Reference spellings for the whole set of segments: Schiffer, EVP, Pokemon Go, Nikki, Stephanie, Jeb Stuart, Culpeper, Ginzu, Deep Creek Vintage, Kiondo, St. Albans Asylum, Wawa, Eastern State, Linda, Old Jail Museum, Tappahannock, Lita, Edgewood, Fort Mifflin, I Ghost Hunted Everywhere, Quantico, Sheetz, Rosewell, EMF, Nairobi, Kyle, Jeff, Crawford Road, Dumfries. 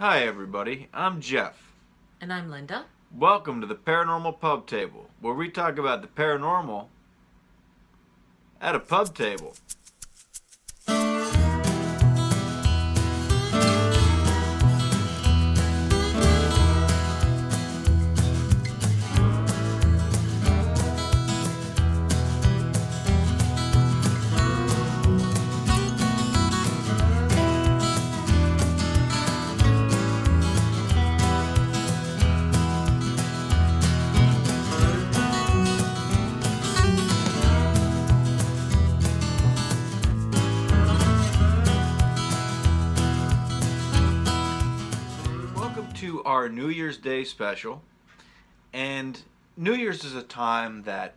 Hi everybody, I'm Jeff. And I'm Linda. Welcome to the Paranormal Pub Table, where we talk about the paranormal at a pub table. Our New Year's Day special. And New Year's is a time that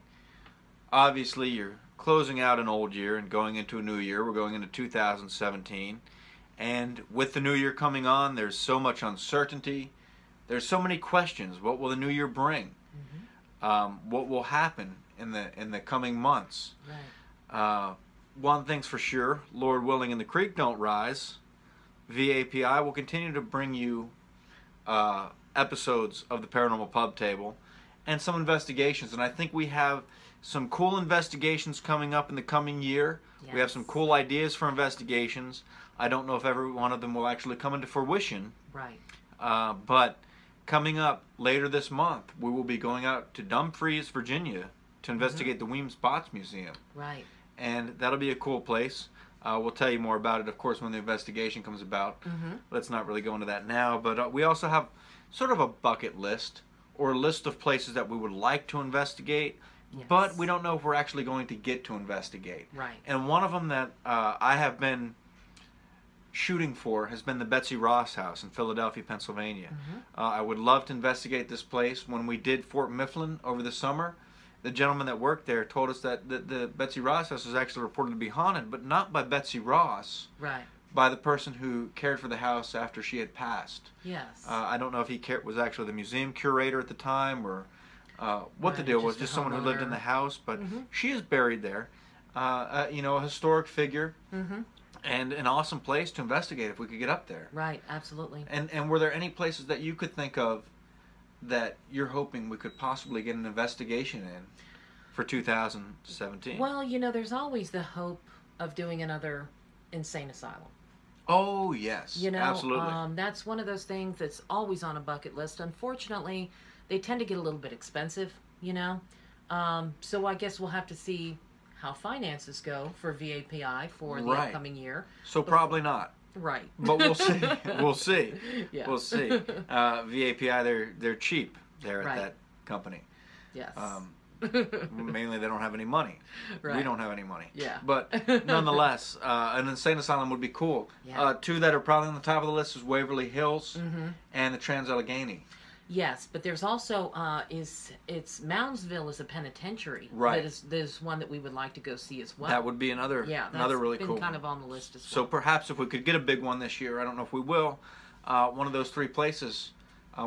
obviously you're closing out an old year and going into a new year. We're going into 2017, and with the new year coming on, there's so much uncertainty, there's so many questions. What will the new year bring? What will happen in the coming months? Right. One thing's for sure, Lord willing and the creek don't rise, VAPI will continue to bring you episodes of the Paranormal Pub Table and some investigations, and I think we have some cool investigations coming up in the coming year. Yes. We have some cool ideas for investigations. I don't know if every one of them will actually come into fruition, right? But coming up later this month, we will be going out to Dumfries, Virginia to investigate the Weems Botts Museum, right? And that'll be a cool place. We'll tell you more about it, of course, when the investigation comes about. Let's not really go into that now, but we also have sort of a bucket list, or a list of places that we would like to investigate, but we don't know if we're actually going to get to investigate. Right. And one of them that I have been shooting for has been the Betsy Ross House in Philadelphia, Pennsylvania. I would love to investigate this place. When we did Fort Mifflin over the summer, the gentleman that worked there told us that the Betsy Ross house was actually reported to be haunted, but not by Betsy Ross, right? By the person who cared for the house after she had passed. Yes. I don't know if he was actually the museum curator at the time, or what the deal was. Just someone who lived in the house, but she is buried there. You know, a historic figure, and an awesome place to investigate if we could get up there. Right. Absolutely. And were there any places that you could think of that you're hoping we could possibly get an investigation in for 2017? Well, you know, there's always the hope of doing another insane asylum. Oh, yes. You know, absolutely. That's one of those things that's always on a bucket list. Unfortunately, they tend to get a little bit expensive, you know. So I guess we'll have to see how finances go for VAPI for the upcoming year. So probably not. Right. But we'll see. We'll see. Yeah. We'll see. VAPI, they're cheap there at that company. Yes. Mainly they don't have any money. Right. We don't have any money. Yeah. But nonetheless, an insane asylum would be cool. Yeah. Two that are probably on the top of the list is Waverly Hills and the Trans-Allegheny. Yes, but there's also it's Moundsville is a penitentiary. Right. But there's one that we would like to go see as well. That would be another another really cool one. Kind of on the list as well. So perhaps if we could get a big one this year, I don't know if we will. One of those three places.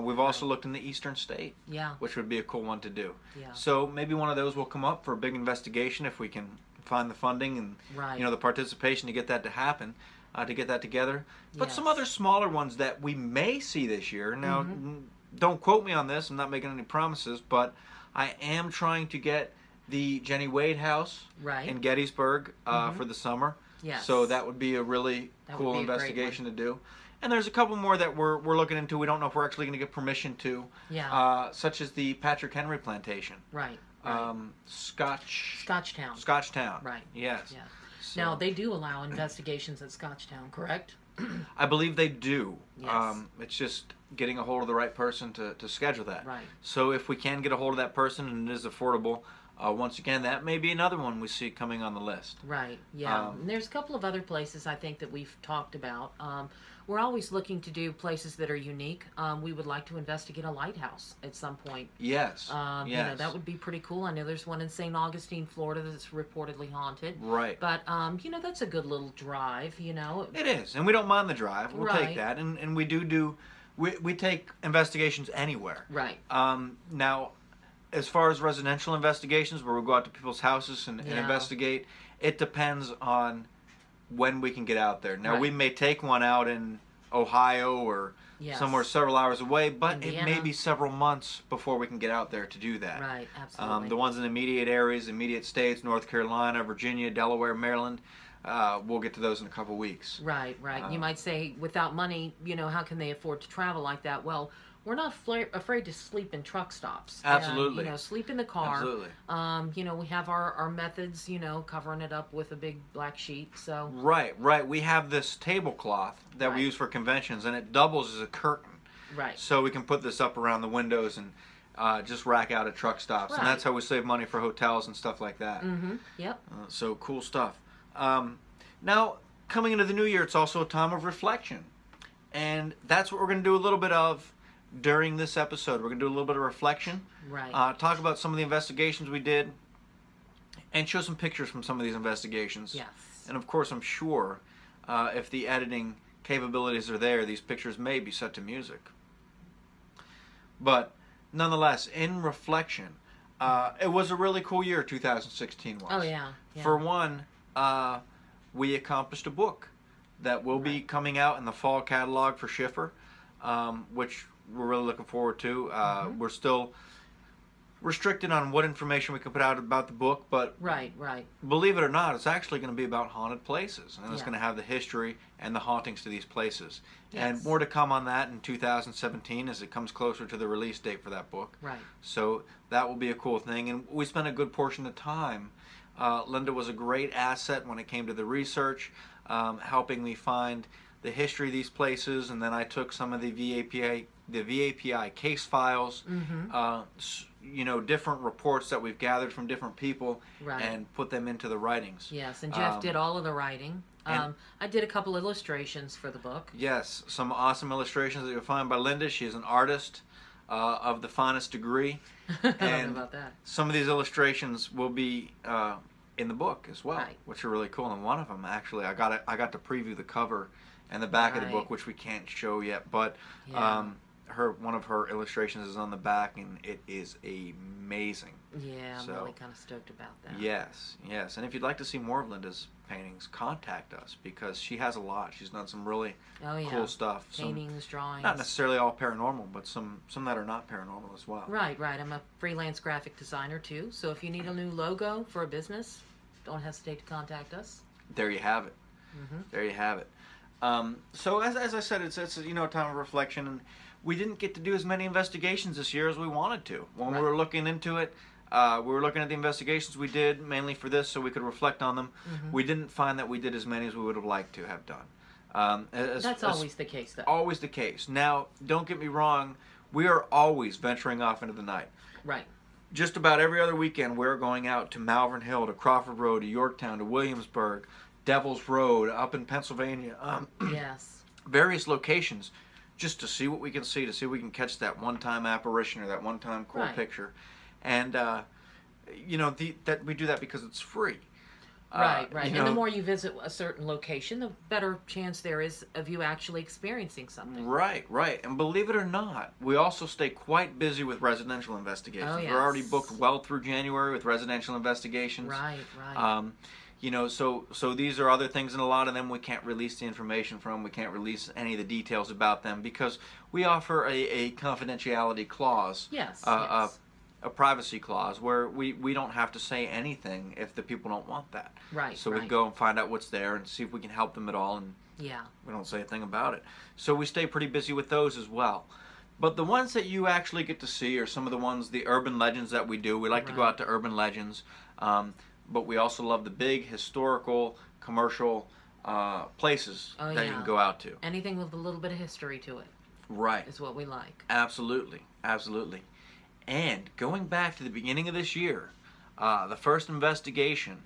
We've also looked in the Eastern State. Yeah. Which would be a cool one to do. Yeah. So maybe one of those will come up for a big investigation if we can find the funding and you know, the participation to get that to happen. To get that together. But some other smaller ones that we may see this year. Now don't quote me on this, I'm not making any promises, but I am trying to get the Jenny Wade House in Gettysburg for the summer. Yes. So that would be a really cool investigation to do. And there's a couple more that we're looking into. We don't know if we're actually going to get permission to. Yeah. Such as the Patrick Henry Plantation. Right. Scotch Town. Scotch Town. Right. Yes. Yeah. So. Now they do allow investigations at Scotch Town, correct? I believe they do. Yes. It's just getting a hold of the right person to schedule that. Right. So if we can get a hold of that person and it is affordable, once again, that may be another one we see coming on the list. Right, yeah. And there's a couple of other places I think that we've talked about. We're always looking to do places that are unique. We would like to investigate a lighthouse at some point. Yes, yes. You know, that would be pretty cool. I know there's one in St. Augustine, Florida that's reportedly haunted. Right. But, you know, that's a good little drive, you know. It is, and we don't mind the drive. We'll take that, and we we take investigations anywhere. Right. Now, as far as residential investigations, where we go out to people's houses and investigate, it depends on when we can get out there. Now, we may take one out in Ohio or yes. somewhere several hours away, but Indiana. It may be several months before we can get out there to do that. Right, absolutely. The ones in immediate areas, immediate states, North Carolina, Virginia, Delaware, Maryland, we'll get to those in a couple weeks. Right, right. You might say, without money, you know, how can they afford to travel like that? Well, we're not afraid to sleep in truck stops. Absolutely. And, you know, sleep in the car. Absolutely. You know, we have our methods, you know, covering it up with a big black sheet, so. Right, right. We have this tablecloth that right. we use for conventions, and it doubles as a curtain. Right. So we can put this up around the windows and just rack out at truck stops. Right. And that's how we save money for hotels and stuff like that. Mm-hmm. Yep. So cool stuff. Now, coming into the new year, it's also a time of reflection. And that's what we're going to do a little bit of during this episode. We're going to do a little bit of reflection, right? Talk about some of the investigations we did and show some pictures from some of these investigations. Yes. And of course, I'm sure if the editing capabilities are there, these pictures may be set to music. But nonetheless, in reflection, it was a really cool year, 2016 was. Oh, yeah. Yeah. For one, we accomplished a book that will right. be coming out in the fall catalog for Schiffer, which we're really looking forward to. Mm-hmm. We're still restricted on what information we can put out about the book, but right, right. believe it or not, it's actually going to be about haunted places, and yeah. it's going to have the history and the hauntings to these places. Yes. And more to come on that in 2017 as it comes closer to the release date for that book. Right. So that will be a cool thing, and we spent a good portion of time. Linda was a great asset when it came to the research, helping me find the history of these places, and then I took some of the VAPI case files, mm-hmm. You know, different reports that we've gathered from different people, right. and put them into the writings. Yes, and Jeff did all of the writing. I did a couple illustrations for the book. Yes, some awesome illustrations that you'll find by Linda. She is an artist of the finest degree. And I don't know about that. Some of these illustrations will be in the book as well, right. which are really cool. And one of them, actually, I got to preview the cover and the back right. of the book, which we can't show yet, but yeah. One of her illustrations is on the back, and it is amazing. Yeah, I'm really kind of stoked about that. Yes, yes. And if you'd like to see more of Linda's paintings, contact us, because she has a lot. She's done some really oh, yeah. cool stuff. Paintings, drawings. Not necessarily all paranormal, but some that are not paranormal as well. Right, right. I'm a freelance graphic designer too, so if you need a new logo for a business, don't hesitate to contact us. There you have it. Mm-hmm. There you have it. So as I said, it's you know, a time of reflection, and we didn't get to do as many investigations this year as we wanted to. When right. we were looking into it, we were looking at the investigations we did mainly for this so we could reflect on them. Mm-hmm. We didn't find that we did as many as we would have liked to have done. That's always the case, though. Always the case. Now, don't get me wrong, we are always venturing off into the night. Right. Just about every other weekend, we're going out to Malvern Hill, to Crawford Road, to Yorktown, to Williamsburg, Devil's Road, up in Pennsylvania. Yes. Various locations, just to see what we can see, to see if we can catch that one-time apparition or that one-time cool right. picture. And, you know, that we do that because it's free. Right, right. And the more you visit a certain location, the better chance there is of you actually experiencing something. Right, right. And believe it or not, we also stay quite busy with residential investigations. Oh, yes. We're already booked well through January with residential investigations. Right, right. You know, so these are other things, and a lot of them we can't release the information from. We can't release any of the details about them because we offer a confidentiality clause. Yes, yes. A privacy clause where we don't have to say anything if the people don't want that. Right, so right. we go and find out what's there and see if we can help them at all, and yeah. we don't say a thing about it. So we stay pretty busy with those as well. But the ones that you actually get to see are some of the ones, the urban legends that we do. We like right. to go out to urban legends. But we also love the big historical, commercial places oh, that yeah. you can go out to. Anything with a little bit of history to it. Right. Is what we like. Absolutely. Absolutely. And going back to the beginning of this year, the first investigation,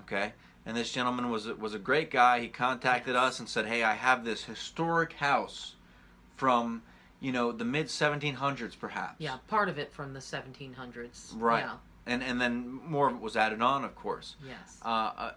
okay, and this gentleman was a great guy. He contacted yes. us and said, hey, I have this historic house from, you know, the mid-1700s perhaps. Yeah, part of it from the 1700s. Right. Yeah. And then more of it was added on, of course. Yes.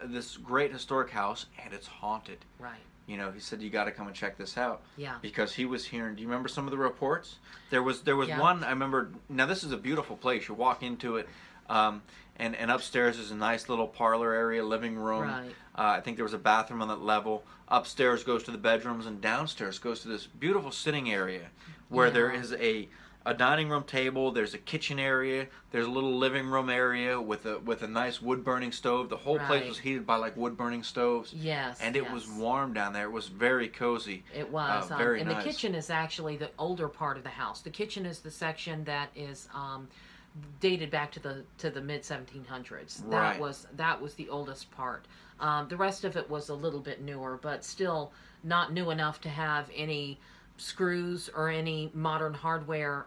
This great historic house, and it's haunted. Right. You know, he said, you got to come and check this out. Yeah. Because he was hearing, do you remember some of the reports? There was yeah. one, I remember, now this is a beautiful place. You walk into it. And upstairs is a nice little parlor area, living room. Right. I think there was a bathroom on that level. Upstairs goes to the bedrooms, and downstairs goes to this beautiful sitting area where there is a dining room table. There's a kitchen area. There's a little living room area with a nice wood burning stove. The whole place was heated by like wood burning stoves. Yes. And it was warm down there. It was very cozy. It was very nice. And the kitchen is actually the older part of the house. The kitchen is the section that is dated back to the mid 1700s. Right. That was the oldest part. The rest of it was a little bit newer, but still not new enough to have any screws or any modern hardware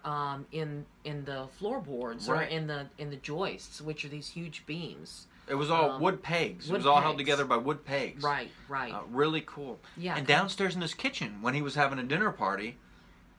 in the floorboards or in the joists, which are these huge beams. It was all wood pegs. It was all held together by wood pegs. Right, right. Really cool. Yeah. And downstairs in this kitchen, when he was having a dinner party,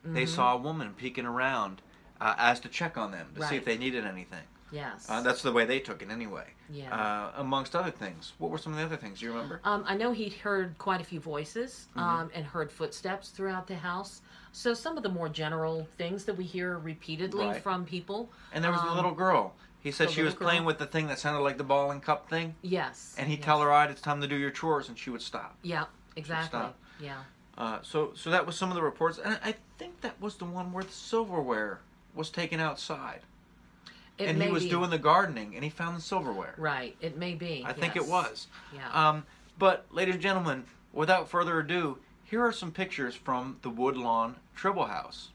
they saw a woman peeking around. Asked to check on them to see if they needed anything. Yes. That's the way they took it anyway. Yeah. Amongst other things. What were some of the other things? You remember? I know he'd heard quite a few voices and heard footsteps throughout the house. So some of the more general things that we hear repeatedly from people. And there was a little girl. He said she was playing with the thing that sounded like the ball and cup thing. Yes. And he'd tell her, all right, it's time to do your chores, and she would stop. Yeah, exactly. Stop. Yeah. So that was some of the reports. And I think that was the one where the silverware was taken outside, and he was doing the gardening, and he found the silverware. Right, it may be. I think it was. Yeah. But, ladies and gentlemen, without further ado, here are some pictures from the Woodlawn Tribble House.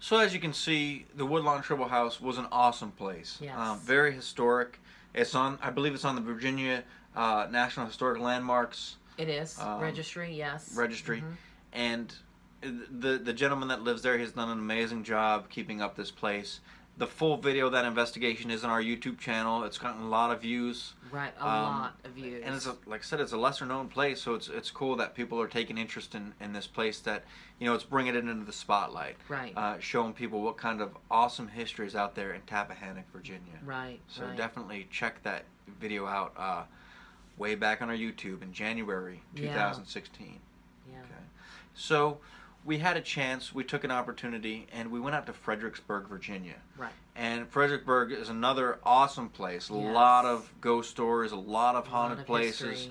So as you can see, the Woodlawn Tribble House was an awesome place. Yes. Very historic. It's on, I believe it's on the Virginia National Historic Landmarks. It is. Registry, yes. Registry. And the gentleman that lives there has done an amazing job keeping up this place. The full video of that investigation is on our YouTube channel. It's gotten a lot of views. Right, a lot of views. And it's a, like I said, it's a lesser known place, so it's cool that people are taking interest in this place that, you know, it's bringing it into the spotlight. Right. Showing people what kind of awesome history is out there in Tappahannock, Virginia. Right, so definitely check that video out way back on our YouTube in January 2016. Yeah. Okay. So we had a chance, we took an opportunity, and we went out to Fredericksburg, Virginia. Right. And Fredericksburg is another awesome place. A lot of ghost stories, a lot of haunted places.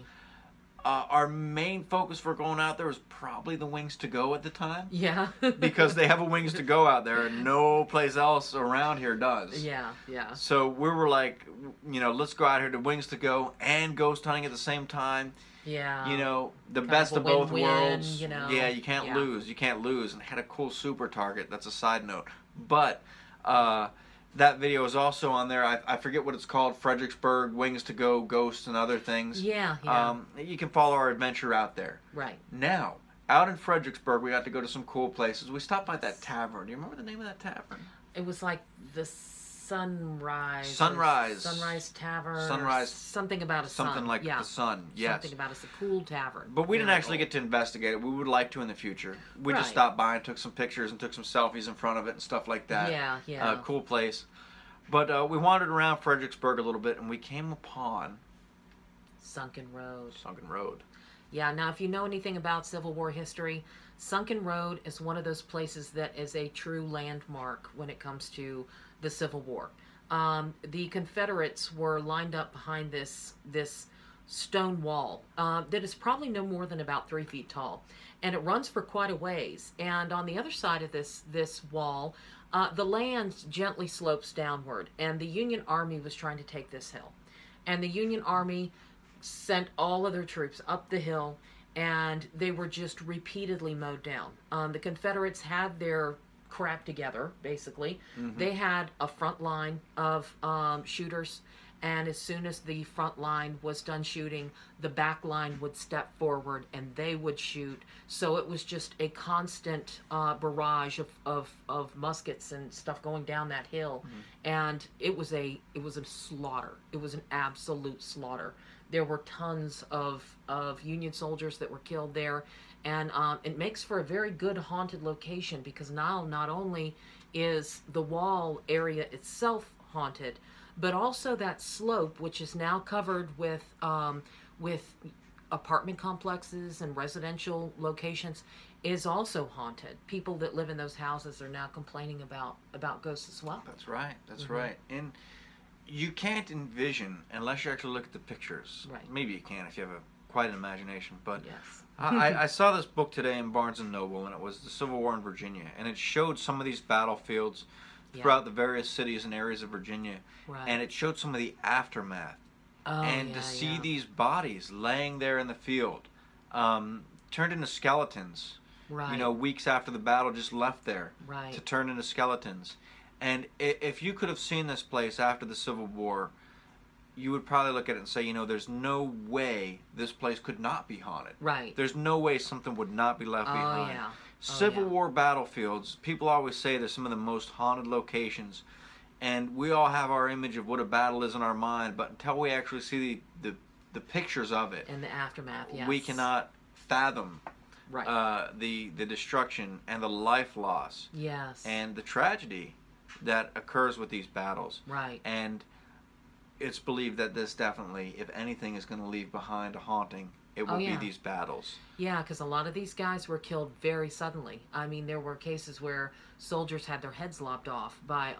Our main focus for going out there was probably the Wings to Go at the time. Yeah. Because they have a Wings to Go out there, and no place else around here does. Yeah, yeah. So we were like, you know, let's go out here to Wings to Go and ghost hunting at the same time. Yeah, you know, the best of both worlds. You know? Yeah, you can't lose. You can't lose. And had a cool super target. That's a side note. But that video is also on there. I forget what it's called. Fredericksburg, Wings to Go, Ghosts, and Other Things. Yeah, yeah. You can follow our adventure out there. Right. Now, out in Fredericksburg, we got to go to some cool places. We stopped by that tavern. Do you remember the name of that tavern? It was like the Sunrise Tavern. Sunrise. Something about a sun. Something like the sun, yes. Something about a pool tavern. But we didn't actually get to investigate it. We would like to in the future. We just stopped by and took some pictures and took some selfies in front of it and stuff like that. Yeah, yeah. Cool place. But we wandered around Fredericksburg a little bit, and we came upon Sunken Road. Sunken Road. Yeah, now if you know anything about Civil War history, Sunken Road is one of those places that is a true landmark when it comes to the Civil War. The Confederates were lined up behind this stone wall that is probably no more than about 3 feet tall, and it runs for quite a ways. And on the other side of this wall, the land gently slopes downward, and the Union Army was trying to take this hill. And the Union Army sent all of their troops up the hill, and they were just repeatedly mowed down. The Confederates had their crap together, basically. They had a front line of shooters, and as soon as the front line was done shooting, the back line would step forward and they would shoot. So it was just a constant barrage of muskets and stuff going down that hill. And it was a slaughter. It was an absolute slaughter There were tons of Union soldiers that were killed there, and it makes for a very good haunted location, because now not only is the wall area itself haunted, but also that slope, which is now covered with apartment complexes and residential locations, is also haunted. People that live in those houses are now complaining about ghosts as well. That's right. That's right. And you can't envision unless you actually look at the pictures. Right. Maybe you can if you have quite an imagination. But yes. I saw this book today in Barnes and Noble, and it was The Civil War in Virginia, and it showed some of these battlefields throughout the various cities and areas of Virginia, and it showed some of the aftermath. Oh, and to see these bodies laying there in the field, turned into skeletons. Right. You know, weeks after the battle, just left there to turn into skeletons. And if you could have seen this place after the Civil War, you would probably look at it and say, you know, there's no way this place could not be haunted. Right. There's no way something would not be left behind. Oh, yeah. Civil War battlefields, people always say they're some of the most haunted locations, and we all have our image of what a battle is in our mind, but until we actually see the pictures of it and the aftermath, we cannot fathom the destruction and the life loss, and the tragedy that occurs with these battles. Right. And it's believed that this definitely, if anything, is going to leave behind a haunting. It will be these battles. Yeah, because a lot of these guys were killed very suddenly. I mean, there were cases where soldiers had their heads lopped off by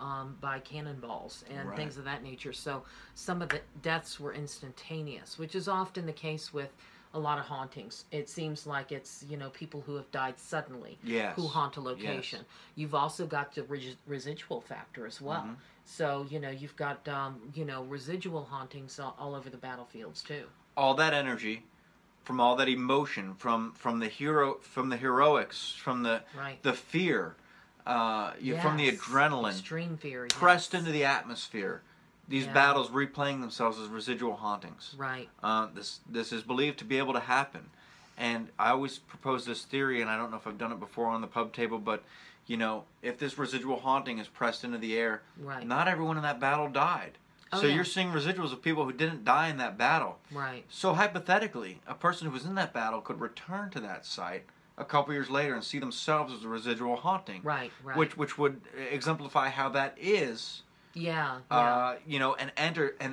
cannonballs and things of that nature. So some of the deaths were instantaneous, which is often the case with a lot of hauntings. It seems like it's, you know, people who have died suddenly who haunt a location. Yes. You've also got the residual factor as well. Mm-hmm. So, you know, you've got, you know, residual hauntings all over the battlefields too. All that energy, from all that emotion, from the heroics, from the fear, from the adrenaline, extreme fear, pressed into the atmosphere. These battles replaying themselves as residual hauntings. Right. This is believed to be able to happen, and I always propose this theory, and I don't know if I've done it before on the pub table, but you know, if this residual haunting is pressed into the air, not everyone in that battle died. So you're seeing residuals of people who didn't die in that battle. Right. So hypothetically, a person who was in that battle could return to that site a couple years later and see themselves as a residual haunting. Right, right. Which would exemplify how that is. Yeah. You know, an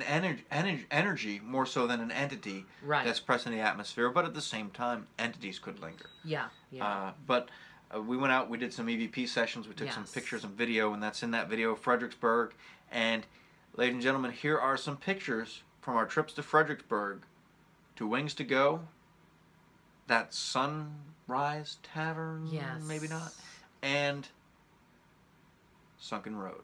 energy more so than an entity that's present in the atmosphere, but at the same time, entities could linger. Yeah. Yeah. We went out, we did some EVP sessions, we took some pictures and video, and that's in that video of Fredericksburg. And ladies and gentlemen, here are some pictures from our trips to Fredericksburg, to Wings to Go, that Sunrise Tavern, maybe not, and Sunken Road.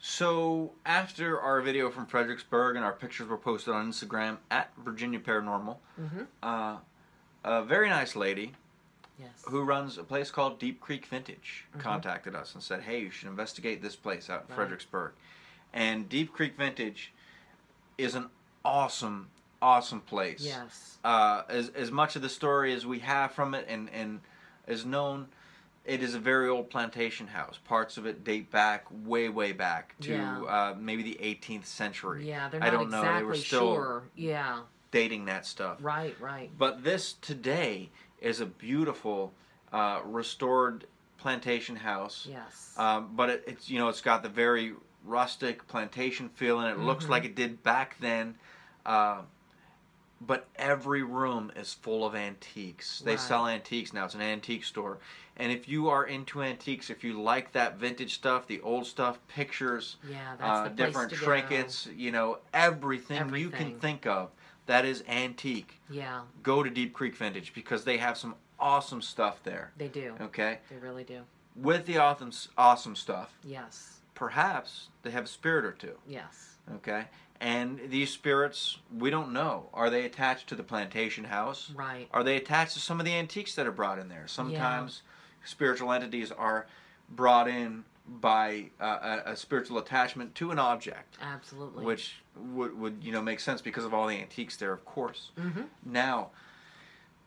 So after our video from Fredericksburg, and our pictures were posted on Instagram at Virginia Paranormal, a very nice lady who runs a place called Deep Creek Vintage contacted us and said, hey, you should investigate this place out in Fredericksburg. And Deep Creek Vintage is an awesome, awesome place. Yes. As much of the story as we have from it and is known, it is a very old plantation house. Parts of it date back way, way back to maybe the 18th century. Yeah, they're not exactly they were still dating that stuff. Right, right. But this today is a beautiful restored plantation house. Yes. But it's you know, it's got the very rustic plantation feel, and it looks like it did back then. But every room is full of antiques. They sell antiques now. It's an antique store. And if you are into antiques, if you like that vintage stuff, the old stuff, pictures, that's the different trinkets, you know, everything you can think of that is antique, go to Deep Creek Vintage, because they have some awesome stuff there. They do. Okay? They really do. With the awesome stuff, perhaps they have a spirit or two. Yes. Okay, and these spirits, we don't know. Are they attached to the plantation house? Right. Are they attached to some of the antiques that are brought in there? Sometimes spiritual entities are brought in by a spiritual attachment to an object. Absolutely. Which would you know, make sense because of all the antiques there, of course. Mm-hmm. Now,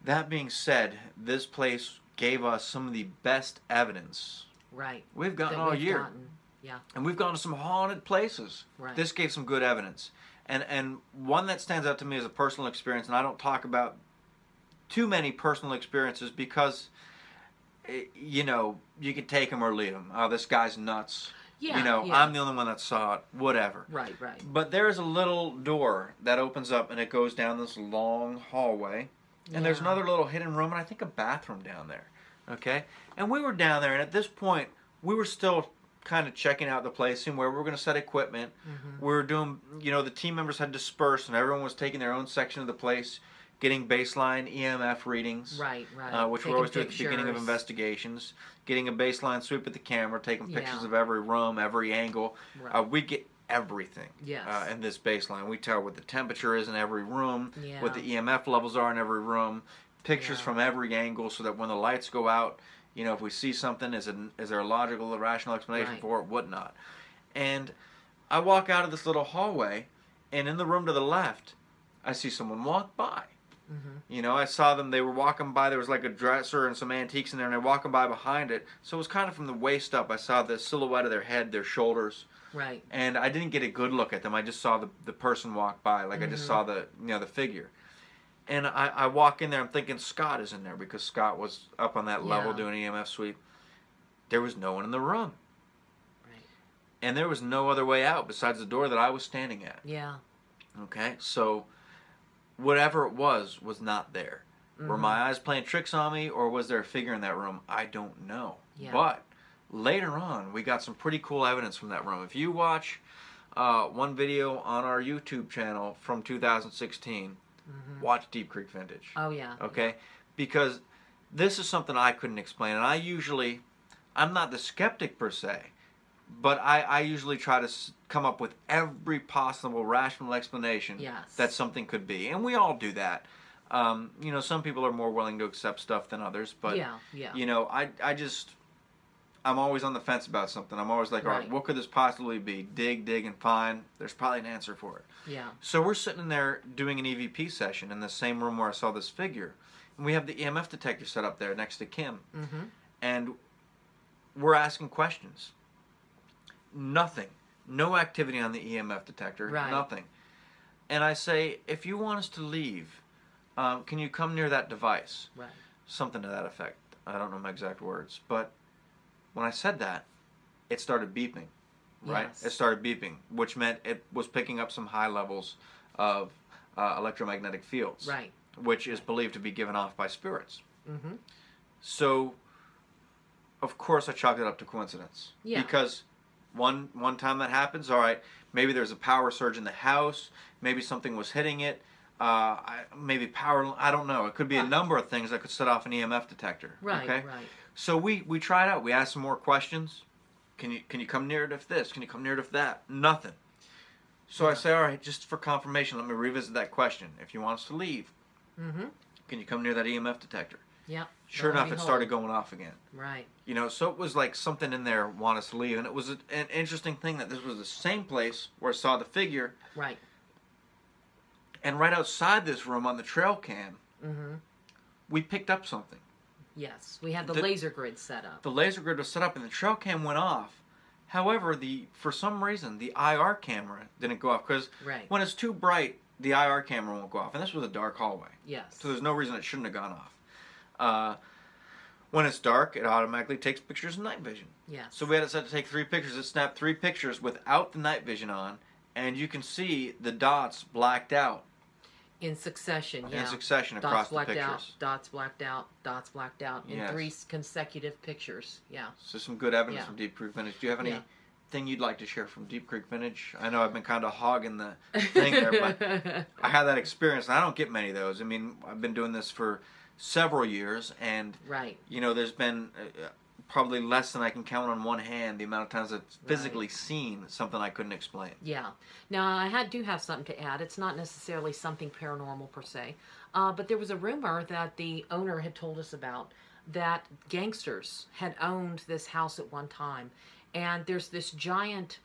that being said, this place gave us some of the best evidence. Right. We've gotten all year. Yeah. And we've gone to some haunted places. Right. This gave some good evidence. And one that stands out to me is a personal experience, and I don't talk about too many personal experiences because, you know, you can take them or leave them. Oh, this guy's nuts. Yeah, you know, yeah. I'm the only one that saw it. Whatever. Right, right. But there is a little door that opens up, and it goes down this long hallway. And there's another little hidden room, and I think a bathroom down there. Okay? And we were down there, and at this point, we were still kind of checking out the place and where we were going to set equipment. Mm-hmm. We were doing, you know, the team members had dispersed and everyone was taking their own section of the place, getting baseline EMF readings. Right, right. Which we always do at the beginning of investigations. Getting a baseline sweep with the camera, taking pictures of every room, every angle. Right. We get everything in this baseline. We tell what the temperature is in every room, what the EMF levels are in every room, pictures from every angle so that when the lights go out, you know, if we see something, is there a logical or rational explanation for it, whatnot. And I walk out of this little hallway, and in the room to the left, I see someone walk by. Mm-hmm. You know, I saw them, they were walking by, there was like a dresser and some antiques in there, and they're walking by behind it. So it was kind of from the waist up. I saw the silhouette of their head, their shoulders. Right. And I didn't get a good look at them. I just saw the person walk by. Like, I just saw the, you know, the figure. And I walk in there, I'm thinking Scott is in there because Scott was up on that level doing EMF sweep. There was no one in the room. Right. And there was no other way out besides the door that I was standing at. Yeah. Okay, so whatever it was not there. Mm-hmm. Were my eyes playing tricks on me or was there a figure in that room? I don't know. Yeah. But later on, we got some pretty cool evidence from that room. If you watch one video on our YouTube channel from 2016... Mm-hmm. Watch Deep Creek Vintage. Oh, yeah. Okay? Yeah. Because this is something I couldn't explain. And I usually, I'm not the skeptic per se, but I usually try to come up with every possible rational explanation that something could be. And we all do that. You know, some people are more willing to accept stuff than others. But, you know, I just, I'm always on the fence about something. I'm always like, all right, what could this possibly be? Dig, and find. There's probably an answer for it. Yeah. So we're sitting in there doing an EVP session in the same room where I saw this figure. And we have the EMF detector set up there next to Kim. Mm-hmm. And we're asking questions. Nothing. No activity on the EMF detector. Right. Nothing. And I say, if you want us to leave, can you come near that device? Right. Something to that effect. I don't know my exact words, but when I said that, it started beeping, right? Yes. It started beeping, which meant it was picking up some high levels of electromagnetic fields, right? Which is believed to be given off by spirits. Mm-hmm. So, of course, I chalked it up to coincidence. Yeah. Because one time that happens, all right, maybe there's a power surge in the house, maybe something was hitting it, maybe power, I don't know. It could be a number of things that could set off an EMF detector. Right, okay? Right. So we tried out. We asked some more questions. Can you come near it if this? Can you come near it if that? Nothing. So I say, all right, just for confirmation, let me revisit that question. If you want us to leave, can you come near that EMF detector? Yeah. Sure enough, it started going off again. Right. You know, so it was like something in there wanted us to leave. And it was an interesting thing that this was the same place where I saw the figure. Right. And right outside this room on the trail cam, we picked up something. Yes, we had the laser grid set up. The laser grid was set up and the trail cam went off. However, for some reason, the IR camera didn't go off because when it's too bright, the IR camera won't go off. And this was a dark hallway. Yes. So there's no reason it shouldn't have gone off. When it's dark, it automatically takes pictures in night vision. Yes. So we had it set to take 3 pictures. It snapped 3 pictures without the night vision on, and you can see the dots blacked out. In succession, in succession across the pictures. Dots blacked out, dots blacked out, in 3 consecutive pictures, So some good evidence from Deep Creek Vintage. Do you have anything you'd like to share from Deep Creek Vintage? I know I've been kind of hogging the thing there, but I had that experience, and I don't get many of those. I mean, I've been doing this for several years, and, you know, there's been probably less than I can count on one hand the amount of times I've physically seen something I couldn't explain. Yeah. Now, I do have something to add. It's not necessarily something paranormal per se, but there was a rumor that the owner had told us about that gangsters had owned this house at one time. And there's this giant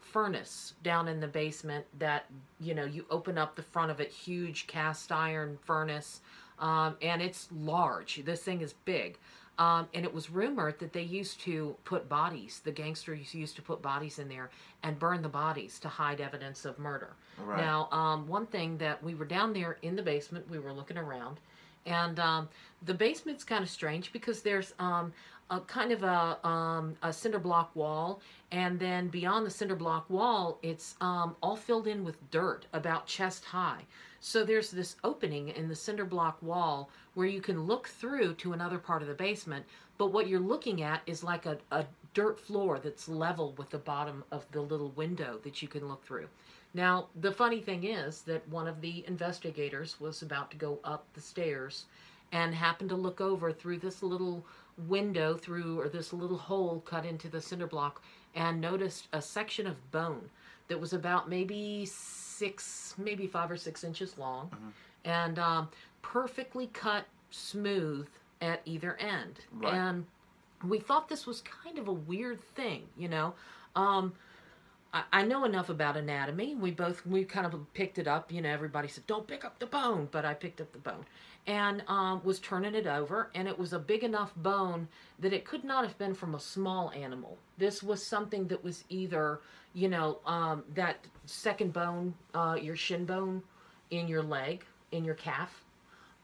furnace down in the basement that, you know, you open up the front of it, huge cast iron furnace, and it's large. This thing is big. And it was rumored that they used to put bodies, the gangsters used to put bodies in there and burn the bodies to hide evidence of murder. Right. Now, one thing that we were down there in the basement, we were looking around, and the basement's kind of strange because there's a kind of a cinder block wall, and then beyond the cinder block wall, it's all filled in with dirt about chest high. So there's this opening in the cinder block wall where you can look through to another part of the basement, but what you're looking at is like a dirt floor that's level with the bottom of the little window that you can look through. Now, the funny thing is that one of the investigators was about to go up the stairs and happened to look over through this little window or this little hole cut into the cinder block and noticed a section of bone that was about maybe 5 or 6 inches long, and perfectly cut, smooth at either end. Right. And we thought this was kind of a weird thing, you know. I know enough about anatomy. We kind of picked it up, you know. Everybody said, don't pick up the bone, but I picked up the bone and was turning it over, and it was a big enough bone that it could not have been from a small animal. This was something that was either, you know, that second bone, your shin bone in your leg, in your calf,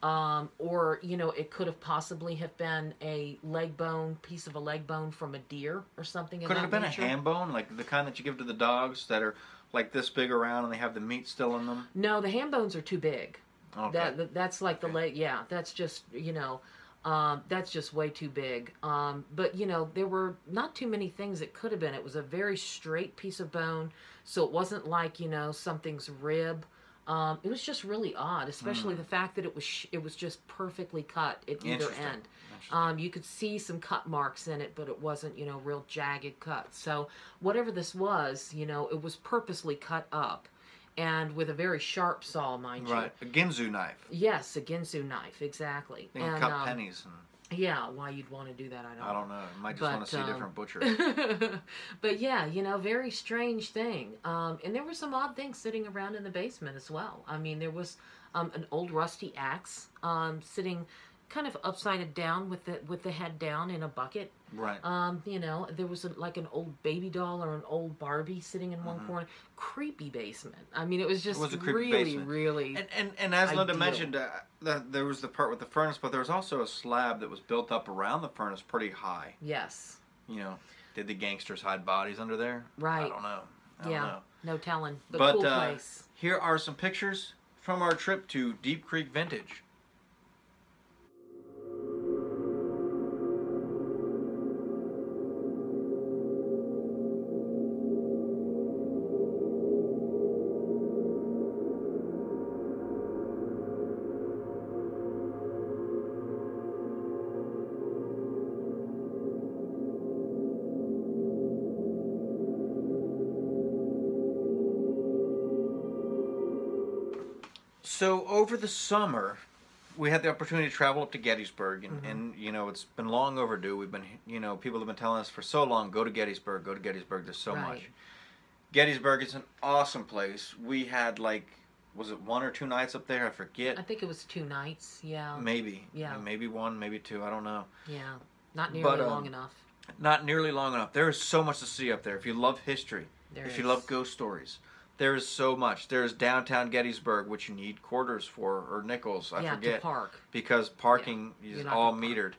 or, you know, it could have possibly have been a leg bone, piece of a leg bone from a deer or something. Could it have been a ham bone, like the kind that you give to the dogs that are like this big around and they have the meat still in them? No, the ham bones are too big. Okay. That's like the leg, yeah, that's just, you know, that's just way too big. But, you know, there were not too many things it could have been. It was a very straight piece of bone, so it wasn't like, you know, something's rib. It was just really odd, especially the fact that it was just perfectly cut at either end. You could see some cut marks in it, but it wasn't, you know, real jagged cuts. So whatever this was, you know, it was purposely cut up, and with a very sharp saw, mind you. Right, a Ginzu knife. Yes, a Ginzu knife, exactly. And cut pennies. Yeah, why you'd want to do that, I don't know. You might just want to see different butchers. But yeah, you know, very strange thing. And there were some odd things sitting around in the basement as well. I mean, there was an old rusty axe sitting kind of upside down with the head down in a bucket. Right. You know, there was like an old baby doll or an old Barbie sitting in one corner. Creepy basement. I mean, it was just really, really and as Linda mentioned, there was the part with the furnace, but there was also a slab that was built up around the furnace pretty high. Yes. You know, did the gangsters hide bodies under there? Right. I don't know. I don't know. No telling. But cool place. Here are some pictures from our trip to Deep Creek Vintage. So over the summer, we had the opportunity to travel up to Gettysburg, and you know, it's been long overdue. We've been, you know, people have been telling us for so long, go to Gettysburg, there's so much. Gettysburg is an awesome place. We had like, was it 1 or 2 nights up there? I forget. I think it was 2 nights, yeah. Maybe. Yeah. Maybe 1, maybe 2, I don't know. Yeah, not nearly long enough. Not nearly long enough. There is so much to see up there. If you love history, if you love ghost stories. There is so much. There's downtown Gettysburg, which you need quarters for, or nickels, I forget. Yeah, to park. Because parking is all metered.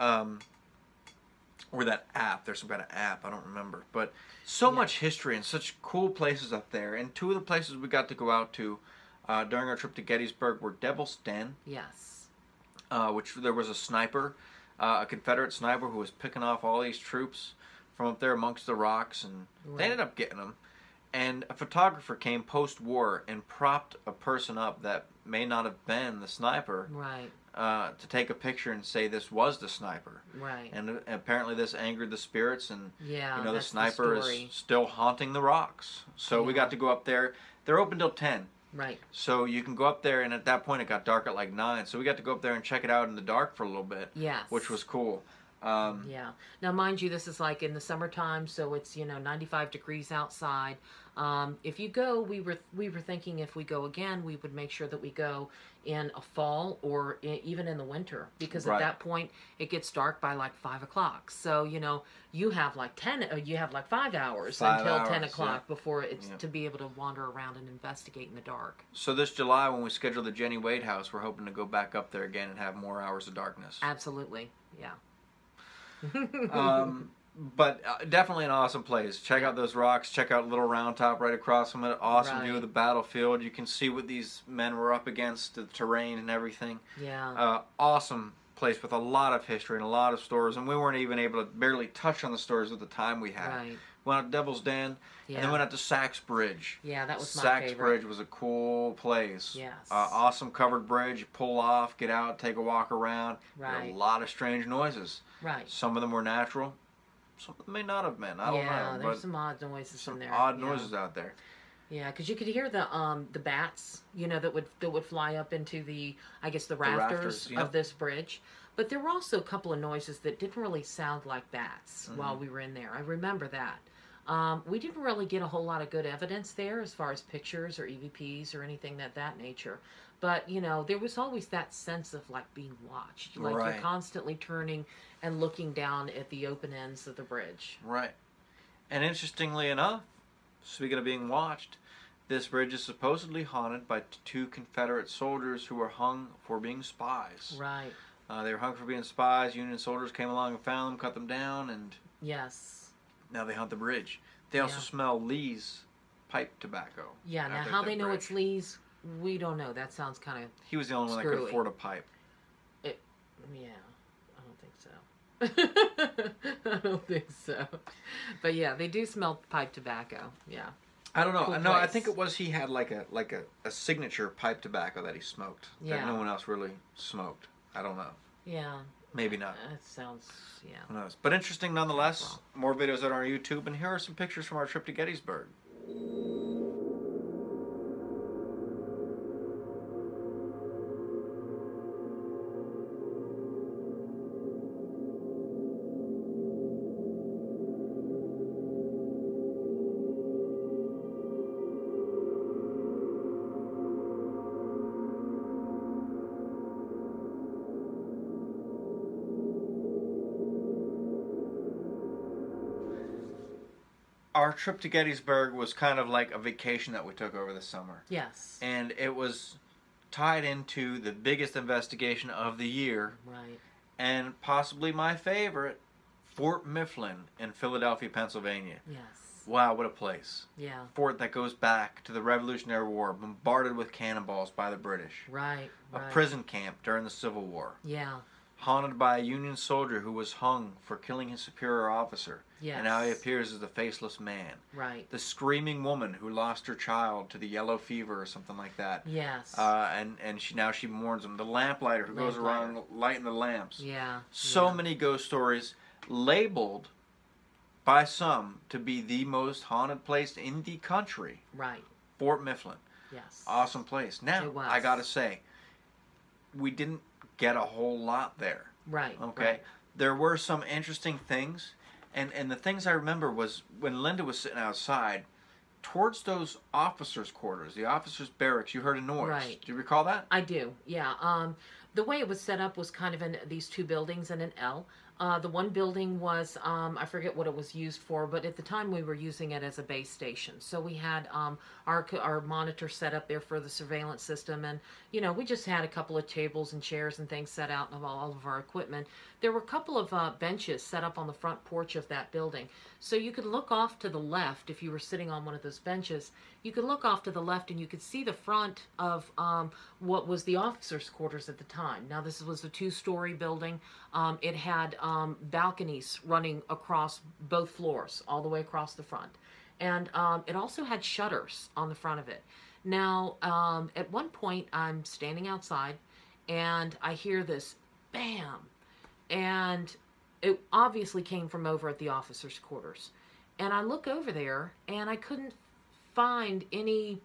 Or that app. There's some kind of app. I don't remember. But so much history and such cool places up there. And 2 of the places we got to go out to during our trip to Gettysburg were Devil's Den. Yes. Which there was a sniper, a Confederate sniper who was picking off all these troops from up there amongst the rocks. And they ended up getting them. And a photographer came post-war and propped a person up that may not have been the sniper. Right. to take a picture and say this was the sniper. Right. And apparently this angered the spirits, and yeah, you know, the sniper is still haunting the rocks. So yeah, we got to go up there. They're open till 10. Right. So you can go up there, and at that point it got dark at like 9. So we got to go up there and check it out in the dark for a little bit. Yes. Which was cool. Yeah. Now, mind you, this is like in the summertime, so it's, you know, 95 degrees outside. If you go, we were thinking if we go again, we would make sure that we go in a fall or even in the winter, because right, at that point it gets dark by like 5 o'clock. So, you know, you have like 5 hours until 10 o'clock, yeah, before it's, yeah, to be able to wander around and investigate in the dark. So this July, when we schedule the Jenny Wade House, we're hoping to go back up there again and have more hours of darkness. Absolutely. Yeah. But definitely an awesome place. Check out those rocks. Check out Little Round Top right across from it. Awesome view of the battlefield. You can see what these men were up against, the terrain and everything. Yeah. Awesome place with a lot of history and a lot of stores. And we weren't even able to barely touch on the stores with the time we had. Right. Went out to Devil's Den, yeah, and then went out to Sachs Bridge. Yeah, that was my favorite. Sachs Bridge was a cool place. Yes. Awesome covered bridge. Pull off, get out, take a walk around. Right. A lot of strange noises. Right. Some of them were natural. Some of them may not have been. I don't know. Yeah, there's some odd noises in there. Some odd noises out there. Yeah, because you could hear the bats, you know, that would fly up into the, I guess, the rafters of this bridge. But there were also a couple of noises that didn't really sound like bats while we were in there. I remember that. We didn't really get a whole lot of good evidence there as far as pictures or EVPs or anything of that nature. But, you know, there was always that sense of, like, being watched. Like, right, you're constantly turning and looking down at the open ends of the bridge. Right. And interestingly enough, speaking of being watched, this bridge is supposedly haunted by two Confederate soldiers who were hung for being spies. Right. They were hung for being spies. Union soldiers came along and found them, cut them down, and... Yes. Now they haunt the bridge. They also smell Lee's pipe tobacco. Yeah, now how they know it's Lee's, we don't know. That sounds kind of He was the only one that could afford a pipe. Yeah, I don't think so. I don't think so. But yeah, they do smell pipe tobacco. Yeah. I don't know. No, I think it was he had like a signature pipe tobacco that he smoked. Yeah. That no one else really smoked. I don't know. Yeah. Maybe not. That sounds, yeah. Who knows? But interesting nonetheless. More videos on our YouTube, and here are some pictures from our trip to Gettysburg. Our trip to Gettysburg was kind of like a vacation that we took over the summer. Yes. And it was tied into the biggest investigation of the year. Right. And possibly my favorite, Fort Mifflin in Philadelphia, Pennsylvania. Yes. Wow, what a place. Yeah. Fort that goes back to the Revolutionary War, bombarded with cannonballs by the British. Right, right. A prison camp during the Civil War. Yeah. Haunted by a Union soldier who was hung for killing his superior officer. Yes. And now he appears as the faceless man. Right. The screaming woman who lost her child to the yellow fever or something like that. Yes. And now she mourns him. The lamplighter who goes around lighting the lamps. Yeah. So many ghost stories, labeled by some to be the most haunted place in the country. Right. Fort Mifflin. Yes. Awesome place. Now, I gotta say, we didn't get a whole lot there. Right. Okay. Right. There were some interesting things, and the things I remember was when Linda was sitting outside, towards those officers' quarters, the officers' barracks, you heard a noise. Right. Do you recall that? I do. Yeah. The way it was set up was kind of in these two buildings in an L. The one building was, I forget what it was used for, but at the time we were using it as a base station. So we had our monitor set up there for the surveillance system, and, you know, we just had a couple of tables and chairs and things set out and all of our equipment. There were a couple of benches set up on the front porch of that building. So you could look off to the left, if you were sitting on one of those benches, you could look off to the left and you could see the front of what was the officers' quarters at the time. Now, this was a two-story building. It had balconies running across both floors, all the way across the front. And it also had shutters on the front of it. Now, at one point, I'm standing outside, and I hear this bam, and it obviously came from over at the officers' quarters. And I look over there, and I couldn't find any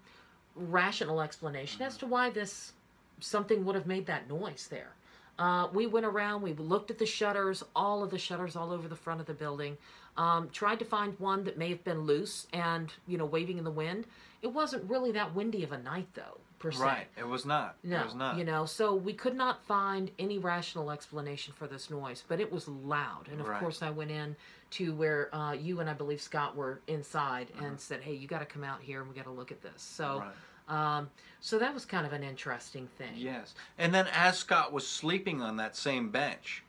rational explanation as to why this something would have made that noise there. We went around, we looked at the shutters, all of the shutters all over the front of the building, tried to find one that may have been loose and, you know, waving in the wind. It wasn't really that windy of a night, though, per se. Right, it was not. No, it was not. You know, so we could not find any rational explanation for this noise, but it was loud. And, of course, I went in to where you and I believe Scott were inside and said, hey, you got to come out here and we got to look at this. So. Right. So that was kind of an interesting thing. Yes. And then as Scott was sleeping on that same bench,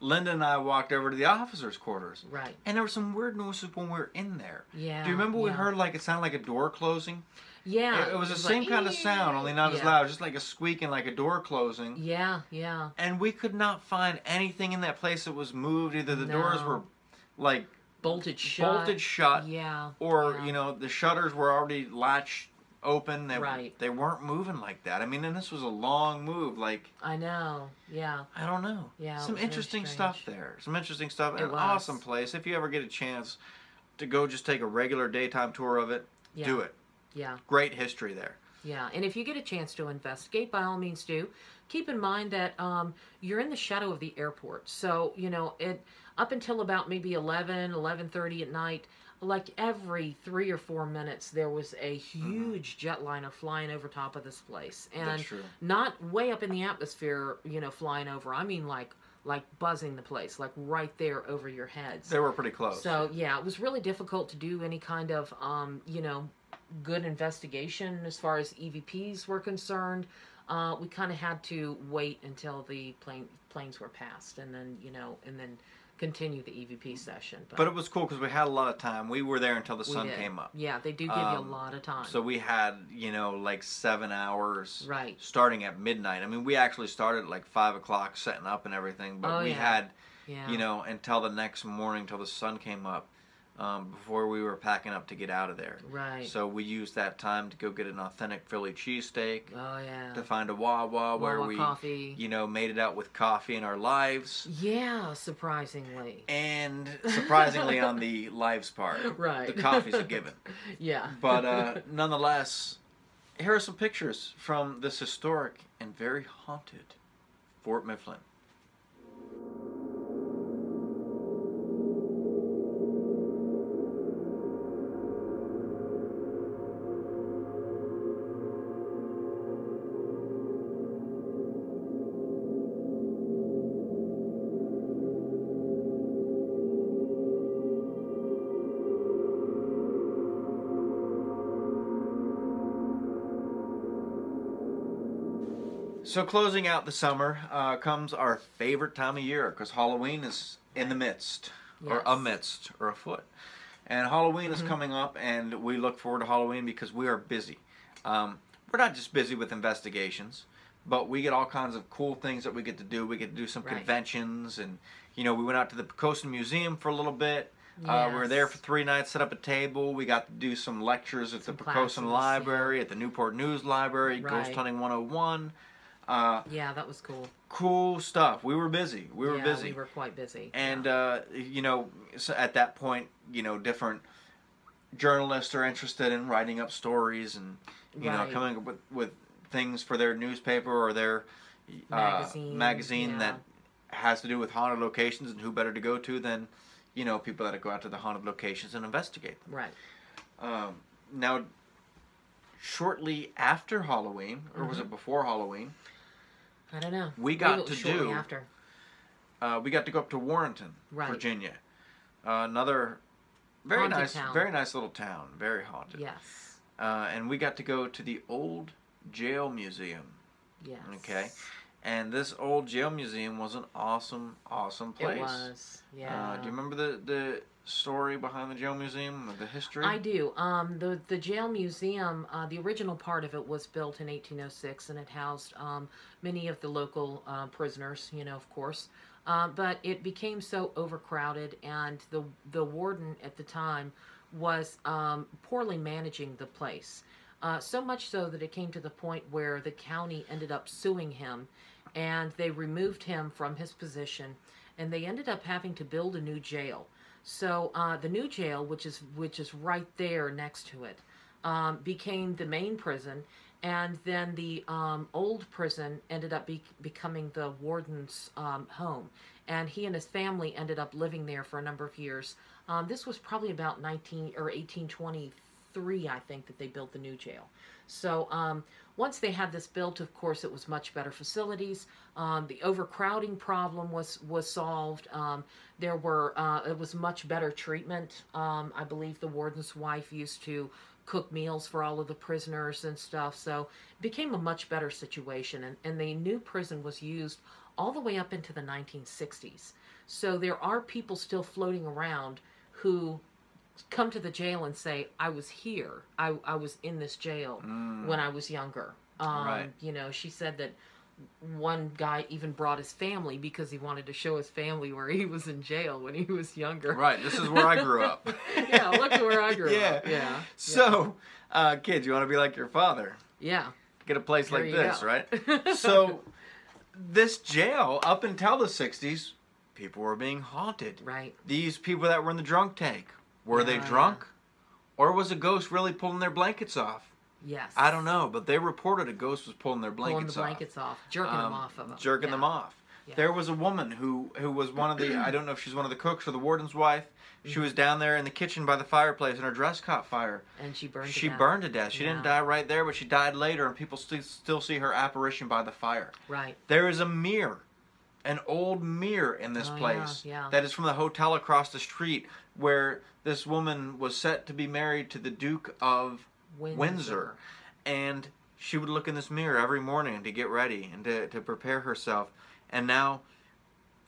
Linda and I walked over to the officers' quarters. Right. And there were some weird noises when we were in there. Yeah. Do you remember we heard, like, it sounded like a door closing? Yeah. It was the same kind of sound, only not as loud. Just like a squeak and like a door closing. Yeah, yeah. And we could not find anything in that place that was moved. Either the doors were, like, bolted shut. Bolted shut. Yeah. Or, you know, the shutters were already latched open. They, they weren't moving like that. I mean, and this was a long move. Like, I know. Yeah. I don't know. Yeah. Some interesting stuff there. Some interesting stuff. An awesome place. If you ever get a chance to go just take a regular daytime tour of it, do it. Yeah. Great history there. Yeah. And if you get a chance to investigate, by all means do. Keep in mind that you're in the shadow of the airport. So, you know, it up until about maybe 11, 11:30 at night, like every 3 or 4 minutes, there was a huge jetliner flying over top of this place, and not way up in the atmosphere, you know, flying over. I mean, like buzzing the place, like right there over your heads. They were pretty close. So yeah, it was really difficult to do any kind of, you know, good investigation as far as EVPs were concerned. We kind of had to wait until the planes were passed, and then continue the EVP session. But it was cool because we had a lot of time. We were there until the sun came up. Yeah, they do give you a lot of time. So we had, you know, like 7 hours starting at midnight. I mean, we actually started at like 5 o'clock setting up and everything, but we had, you know, until the next morning, till the sun came up, before we were packing up to get out of there. Right. So we used that time to go get an authentic Philly cheesesteak. Oh, yeah. To find a Wawa where we, you know, made it out with coffee in our lives. Yeah, surprisingly. And surprisingly on the lives part. Right. The coffee's a given. Yeah. But nonetheless, here are some pictures from this historic and very haunted Fort Mifflin. So closing out the summer comes our favorite time of year, because Halloween is in the midst, or amidst, or afoot. And Halloween is coming up, and we look forward to Halloween because we are busy. We're not just busy with investigations, but we get all kinds of cool things that we get to do. We get to do some conventions, and, you know, we went out to the Pecosin Museum for a little bit. We were there for 3 nights, set up a table. We got to do some lectures at the Pecosin Library, at the Newport News Library, Ghost Hunting 101. Yeah, that was cool. Cool stuff. We were busy. We were busy. We were quite busy. And, you know, so at that point, you know, different journalists are interested in writing up stories and, you know, coming up with things for their newspaper or their magazine that has to do with haunted locations, and who better to go to than, you know, people that go out to the haunted locations and investigate them. Right. Now, shortly after Halloween, or was it before Halloween? I don't know. We got to do. After. We got to go up to Warrenton, Virginia. Another very very nice little town, very haunted. Yes. And we got to go to the old jail museum. Yes. Okay. And this old jail museum was an awesome, awesome place. It was. Yeah. Do you remember the story behind the jail museum, the history? I do. The jail museum, the original part of it was built in 1806, and it housed many of the local prisoners, you know, of course. But it became so overcrowded, and the warden at the time was poorly managing the place. So much so that it came to the point where the county ended up suing him, and they removed him from his position, and they ended up having to build a new jail. So the new jail, which is right there next to it, became the main prison, and then the old prison ended up becoming the warden's home. And he and his family ended up living there for a number of years. This was probably about 1823, I think, that they built the new jail. So once they had this built, of course, it was much better facilities. The overcrowding problem was solved. It was much better treatment. I believe the warden's wife used to cook meals for all of the prisoners and stuff. So it became a much better situation. And the new prison was used all the way up into the 1960s. So there are people still floating around who come to the jail and say, I was here. I was in this jail when I was younger. Right. You know, she said that one guy even brought his family because he wanted to show his family where he was in jail when he was younger. Right. This is where I grew up. Yeah, look at where I grew up. Yeah. So, kids, you want to be like your father. Yeah. Get a place there like this, right? So, this jail, up until the 60s, people were being haunted. Right. These people that were in the drunk tank, were they drunk? Or was a ghost really pulling their blankets off? Yes. I don't know, but they reported a ghost was pulling their blankets off. Jerking them off of them. Jerking them off. Yeah. There was a woman who was one of the, I don't know if she's one of the cooks or the warden's wife. She was down there in the kitchen by the fireplace, and her dress caught fire. And she burned to death. She didn't die right there, but she died later, and people still see her apparition by the fire. Right. There is a mirror, an old mirror in this place that is from the hotel across the street where this woman was set to be married to the Duke of Windsor. And she would look in this mirror every morning to get ready and to prepare herself. And now,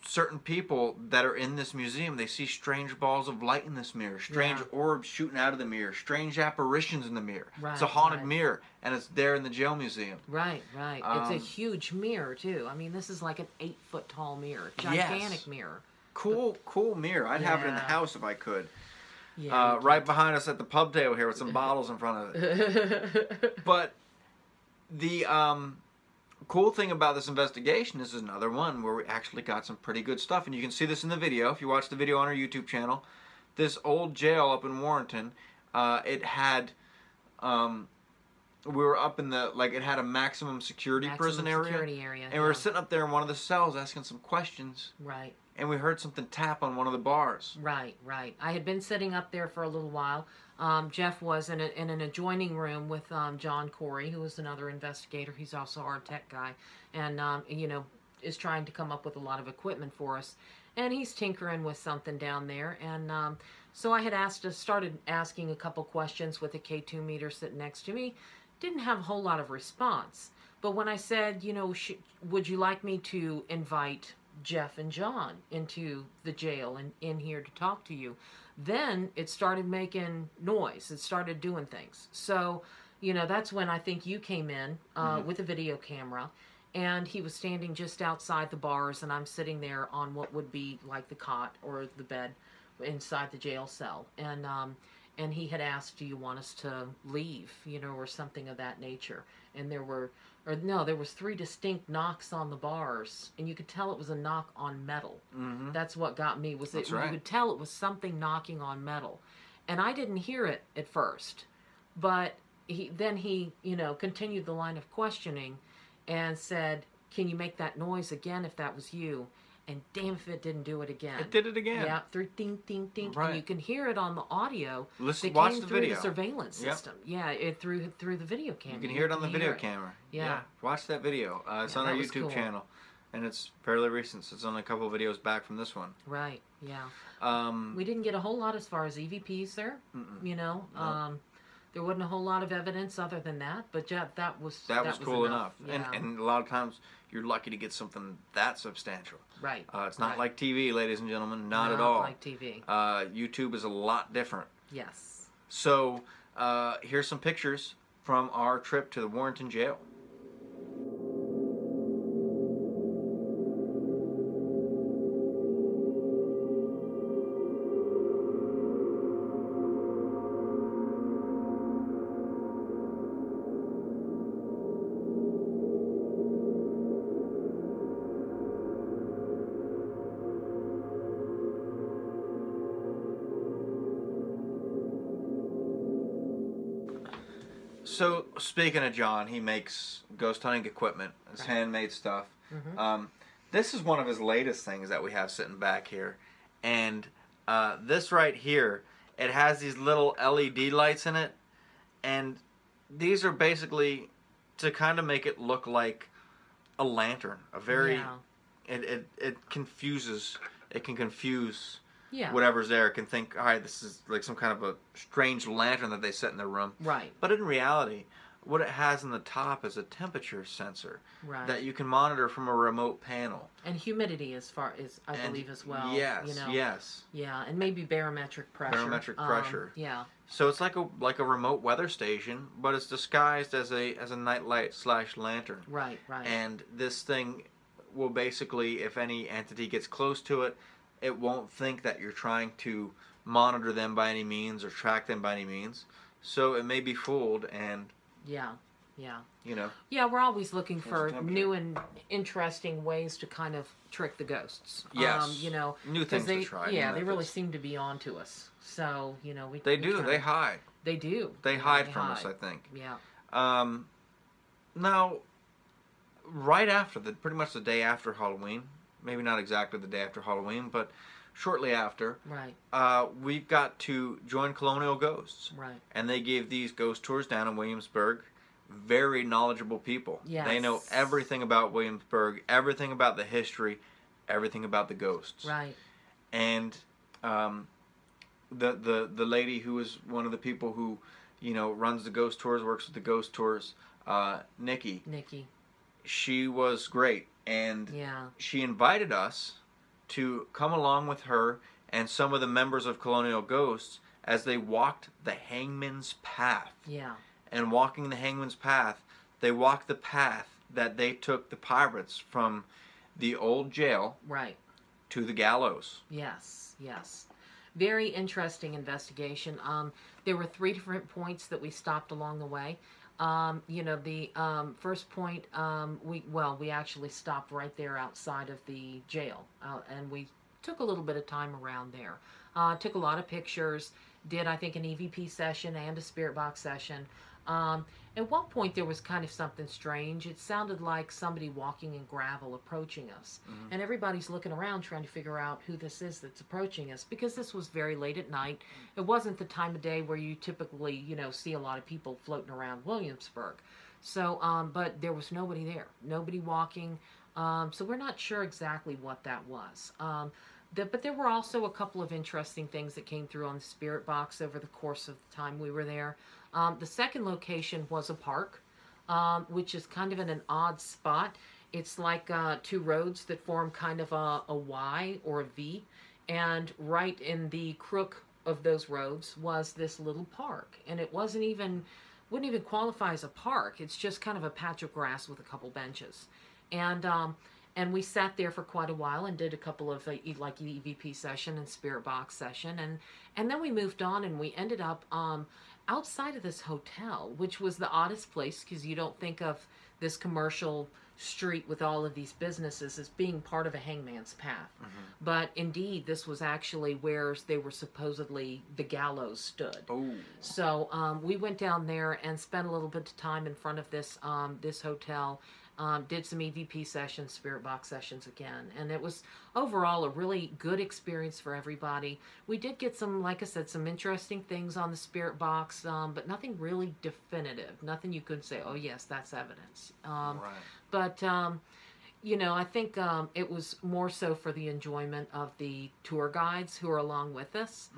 certain people that are in this museum, they see strange balls of light in this mirror, strange orbs shooting out of the mirror, strange apparitions in the mirror. Right, it's a haunted mirror, and it's there in the jail museum. Right, right. It's a huge mirror, too. I mean, this is like an 8-foot-tall mirror, gigantic mirror. Cool, cool mirror. I'd have it in the house if I could. Yeah, right behind us at the pub table here with some bottles in front of it. But the... cool thing about this investigation, this is another one where we actually got some pretty good stuff, and you can see this in the video if you watch the video on our YouTube channel. This old jail up in Warrenton, it had we were up in the it had a maximum security prison area, and we were sitting up there in one of the cells asking some questions, right, and we heard something tap on one of the bars. Right, right. I had been sitting up there for a little while. Jeff was in an adjoining room with John Corey, who is another investigator. He's also our tech guy, and you know, is trying to come up with a lot of equipment for us. And he's tinkering with something down there. And so I had started asking a couple questions with a K2 meter sitting next to me. Didn't have a whole lot of response. But when I said, you know, would you like me to invite Jeff and John into the jail and in here to talk to you, then it started making noise. It started doing things. So, you know, that's when I think you came in with a video camera, and he was standing just outside the bars, and I'm sitting there on what would be like the cot or the bed inside the jail cell. And he had asked, do you want us to leave, you know, or something of that nature. And there were, or no, there was 3 distinct knocks on the bars, and you could tell it was a knock on metal. That's what got me, was it, you could tell it was something knocking on metal. And I didn't hear it at first, but then he, you know, continued the line of questioning and said, can you make that noise again if that was you? And damn if it didn't do it again. It did it again. Yeah, through ding, ding, ding. Right. And you can hear it on the audio. Watch the video. The surveillance system. Yeah, it through the video camera. You can hear it on the video camera. Yeah. Watch that video. It's on our YouTube channel. And it's fairly recent, so it's only a couple of videos back from this one. Right, yeah. We didn't get a whole lot as far as EVPs there. You know, there wasn't a whole lot of evidence other than that, but yeah, that was cool enough. Yeah. And a lot of times you're lucky to get something that substantial. Right. It's not like TV, ladies and gentlemen. Not at all. Not like TV. YouTube is a lot different. Yes. So here's some pictures from our trip to the Warrenton Jail. So speaking of John, he makes ghost hunting equipment. It's handmade stuff. Mm-hmm. This is one of his latest things that we have sitting back here. And this right here, it has these little LED lights in it. And these are basically to kind of make it look like a lantern. A very... Yeah. It confuses... It can confuse... Yeah. Whatever's there can think, all right, this is like some kind of a strange lantern that they set in their room. Right. But in reality, what it has in the top is a temperature sensor that you can monitor from a remote panel. And humidity, as far as I believe as well. Yes. You know? Yes. Yeah, and maybe barometric pressure. Barometric pressure. Yeah. So it's like a remote weather station, but it's disguised as a nightlight / lantern. Right. Right. And this thing will basically, if any entity gets close to it, it won't think that you're trying to monitor them by any means or track them by any means. So it may be fooled and... Yeah, yeah. You know? Yeah, we're always looking for new and interesting ways to kind of trick the ghosts. Yes. You know, new things to try. Yeah, they really seem to be on to us. So, you know, we... They do. They hide. They do. They hide from us, I think. Yeah. Now, right after, pretty much the day after Halloween... Maybe not exactly the day after Halloween, but shortly after. Right. We got to join Colonial Ghosts. Right. And they gave these ghost tours down in Williamsburg. Very knowledgeable people. Yes. They know everything about Williamsburg, everything about the history, everything about the ghosts. Right. And the lady who is one of the people who, you know, runs the ghost tours, works with the ghost tours, Nikki. Nikki. She was great. And she invited us to come along with her and some of the members of Colonial Ghosts as they walked the Hangman's Path. Yeah. And walking the Hangman's Path, they walked the path that they took the pirates from the old jail to the gallows. Yes, yes. Very interesting investigation. There were 3 different points that we stopped along the way. You know, the first point, we actually stopped right there outside of the jail, and we took a little bit of time around there. Took a lot of pictures, did, I think, an EVP session and a spirit box session. At one point, there was kind of something strange. It sounded like somebody walking in gravel approaching us, and everybody's looking around trying to figure out who this is that's approaching us, because this was very late at night. It wasn't the time of day where you typically, you know, see a lot of people floating around Williamsburg. So, but there was nobody there, nobody walking, so we're not sure exactly what that was. But there were also a couple of interesting things that came through on the spirit box over the course of the time we were there. The second location was a park, which is kind of in an odd spot. It's like 2 roads that form kind of a Y or a V, and right in the crook of those roads was this little park, and it wouldn't even qualify as a park. It's just kind of a patch of grass with a couple benches, and we sat there for quite a while and did a couple of like EVP session and spirit box session, and then we moved on and we ended up. Outside of this hotel, which was the oddest place because you don't think of this commercial street with all of these businesses as being part of a hangman's path. But indeed, this was actually where they were supposedly the gallows stood. Oh. So we went down there and spent a little bit of time in front of this, this hotel. Did some EVP sessions, spirit box sessions again, and it was overall a really good experience for everybody. We did get some, like I said, some interesting things on the spirit box, but nothing really definitive, nothing you could say, oh yes, that's evidence. But, you know, I think it was more so for the enjoyment of the tour guides who are along with us.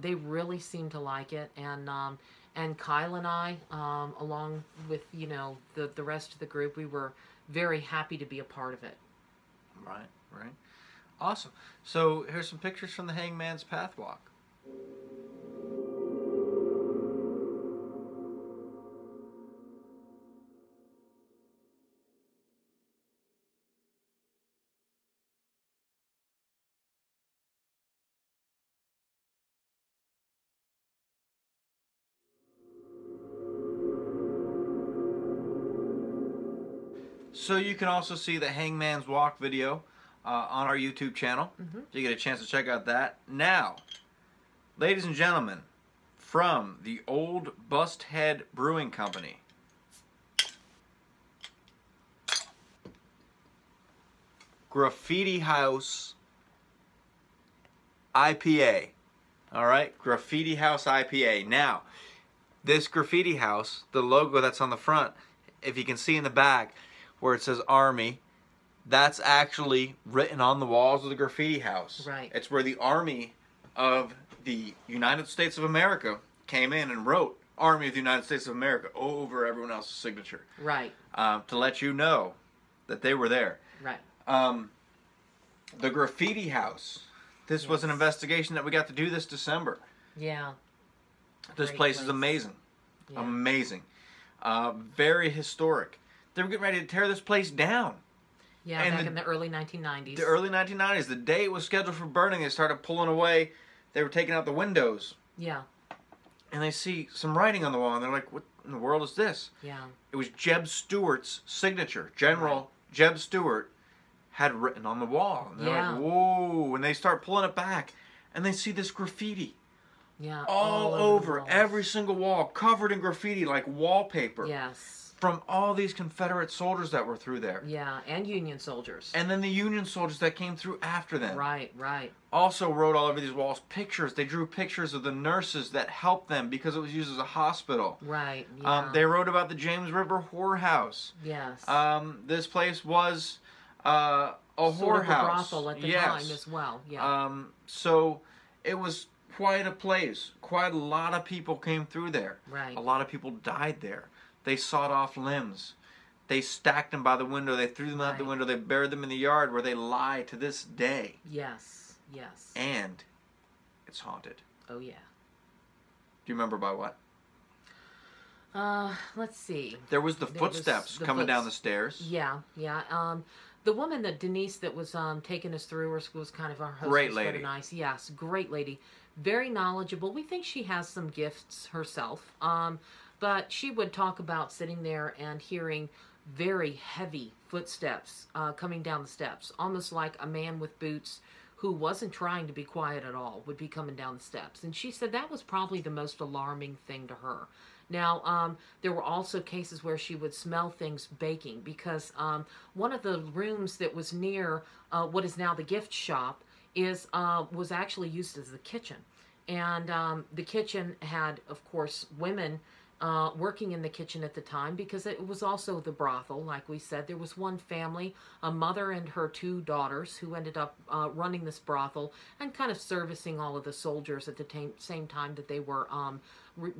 They really seemed to like it, and Kyle and I, along with, you know, the rest of the group, we were very happy to be a part of it. Right, right. Awesome. So here's some pictures from the Hangman's Path Walk. So you can also see the Hangman's Walk video on our YouTube channel. So you get a chance to check out that. Now, ladies and gentlemen, from the Old Bust Head Brewing Company. Graffiti House IPA. All right, Graffiti House IPA. Now, this Graffiti House, the logo that's on the front, if you can see in the back where it says Army, that's actually written on the walls of the Graffiti House. Right. It's where the Army of the United States of America came in and wrote Army of the United States of America over everyone else's signature. Right. To let you know that they were there. Right. The Graffiti House. This yes. was an investigation that we got to do this December. Yeah. This place is amazing. Yeah. Amazing. Very historic. They were getting ready to tear this place down. Yeah, and back in the early 1990s. The early 1990s. The day it was scheduled for burning, they started pulling away. They were taking out the windows. Yeah. And they see some writing on the wall, and they're like, what in the world is this? Yeah. It was Jeb Stuart's signature. General right. Jeb Stuart had written on the wall. And they're yeah. like, whoa. And they start pulling it back, and they see this graffiti. Yeah. All over every single wall, covered in graffiti like wallpaper. Yes. From all these Confederate soldiers that were through there. Yeah, and Union soldiers. And then the Union soldiers that came through after them. Right, right. Also wrote all over these walls pictures. They drew pictures of the nurses that helped them because it was used as a hospital. Right, yeah. They wrote about the James River whorehouse. Yes. This place was a whorehouse. Sort of a brothel at the yes. time as well. Yeah. So it was quite a place. Quite a lot of people came through there. Right. A lot of people died there. They sawed off limbs. They stacked them by the window. They threw them out right. the window. They buried them in the yard where they lie to this day. Yes, yes. And it's haunted. Oh, yeah. Do you remember by what? Let's see. There was the footsteps coming down the stairs. Yeah, yeah. The woman, Denise, that was taking us through was kind of our hostess. Great lady. Nice. Yes, great lady. Very knowledgeable. We think she has some gifts herself. But she would talk about sitting there and hearing very heavy footsteps coming down the steps, almost like a man with boots who wasn't trying to be quiet at all would be coming down the steps. And she said that was probably the most alarming thing to her. Now, there were also cases where she would smell things baking because one of the rooms that was near what is now the gift shop is was actually used as the kitchen. And the kitchen had, of course, women working in the kitchen at the time because it was also the brothel, like we said. There was one family, a mother and her two daughters, who ended up running this brothel and kind of servicing all of the soldiers at the same time that they were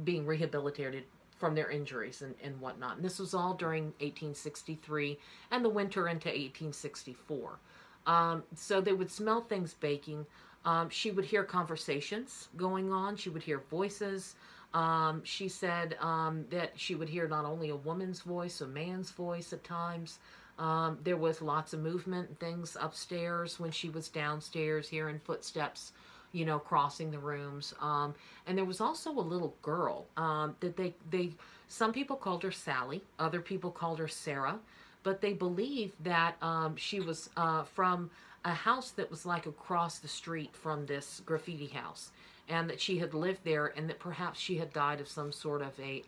being rehabilitated from their injuries and whatnot. And this was all during 1863 and the winter into 1864. So they would smell things baking. She would hear conversations going on. She would hear voices. She said that she would hear not only a woman's voice, a man's voice at times. There was lots of movement and things upstairs when she was downstairs, hearing footsteps, you know, crossing the rooms. And there was also a little girl that some people called her Sally, other people called her Sarah, but they believed that she was from a house that was like across the street from this Graffiti House, and that she had lived there, and that perhaps she had died of some sort of a,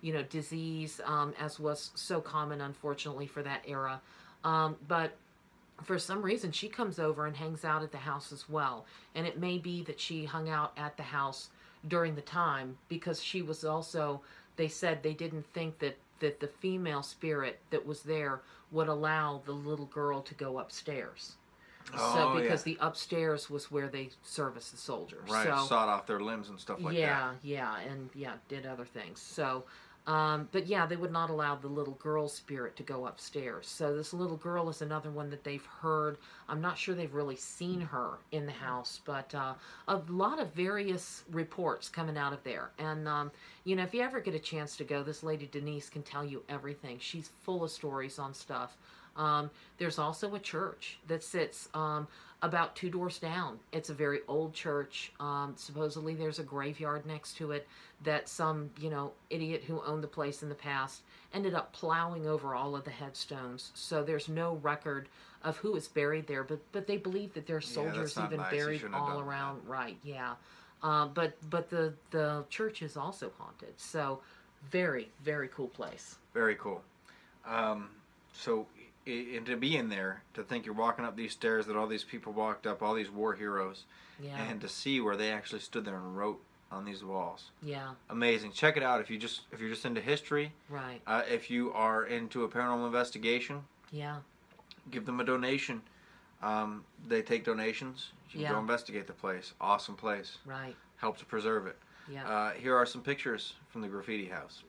you know, disease, as was so common, unfortunately, for that era. But for some reason, she comes over and hangs out at the house as well. And it may be that she hung out at the house during the time, because she was also, they said they didn't think that the female spirit that was there would allow the little girl to go upstairs. Oh, so because yeah. the upstairs was where they serviced the soldiers, right? So, sawed off their limbs and stuff like yeah, that. Yeah, yeah, and yeah, did other things. So, but yeah, they would not allow the little girl spirit to go upstairs. So this little girl is another one that they've heard. I'm not sure they've really seen her in the house, but a lot of various reports coming out of there. And you know, if you ever get a chance to go, this lady Denise can tell you everything. She's full of stories on stuff. There's also a church that sits about two doors down. It's a very old church. Supposedly there's a graveyard next to it that some, you know, idiot who owned the place in the past ended up plowing over all of the headstones. So there's no record of who is buried there, but they believe that there are soldiers even buried all around. Right, yeah. But the church is also haunted. So very, very cool place. Very cool. So and to be in there, to think you're walking up these stairs that all these people walked up, all these war heroes, yeah. And to see where they actually stood there and wrote on these walls. Yeah. Amazing. Check it out if you just if you're just into history. Right. If you are into a paranormal investigation. Yeah. Give them a donation. They take donations. You can go investigate the place. Awesome place. Right. Help to preserve it. Yeah. Here are some pictures from the Graffiti House.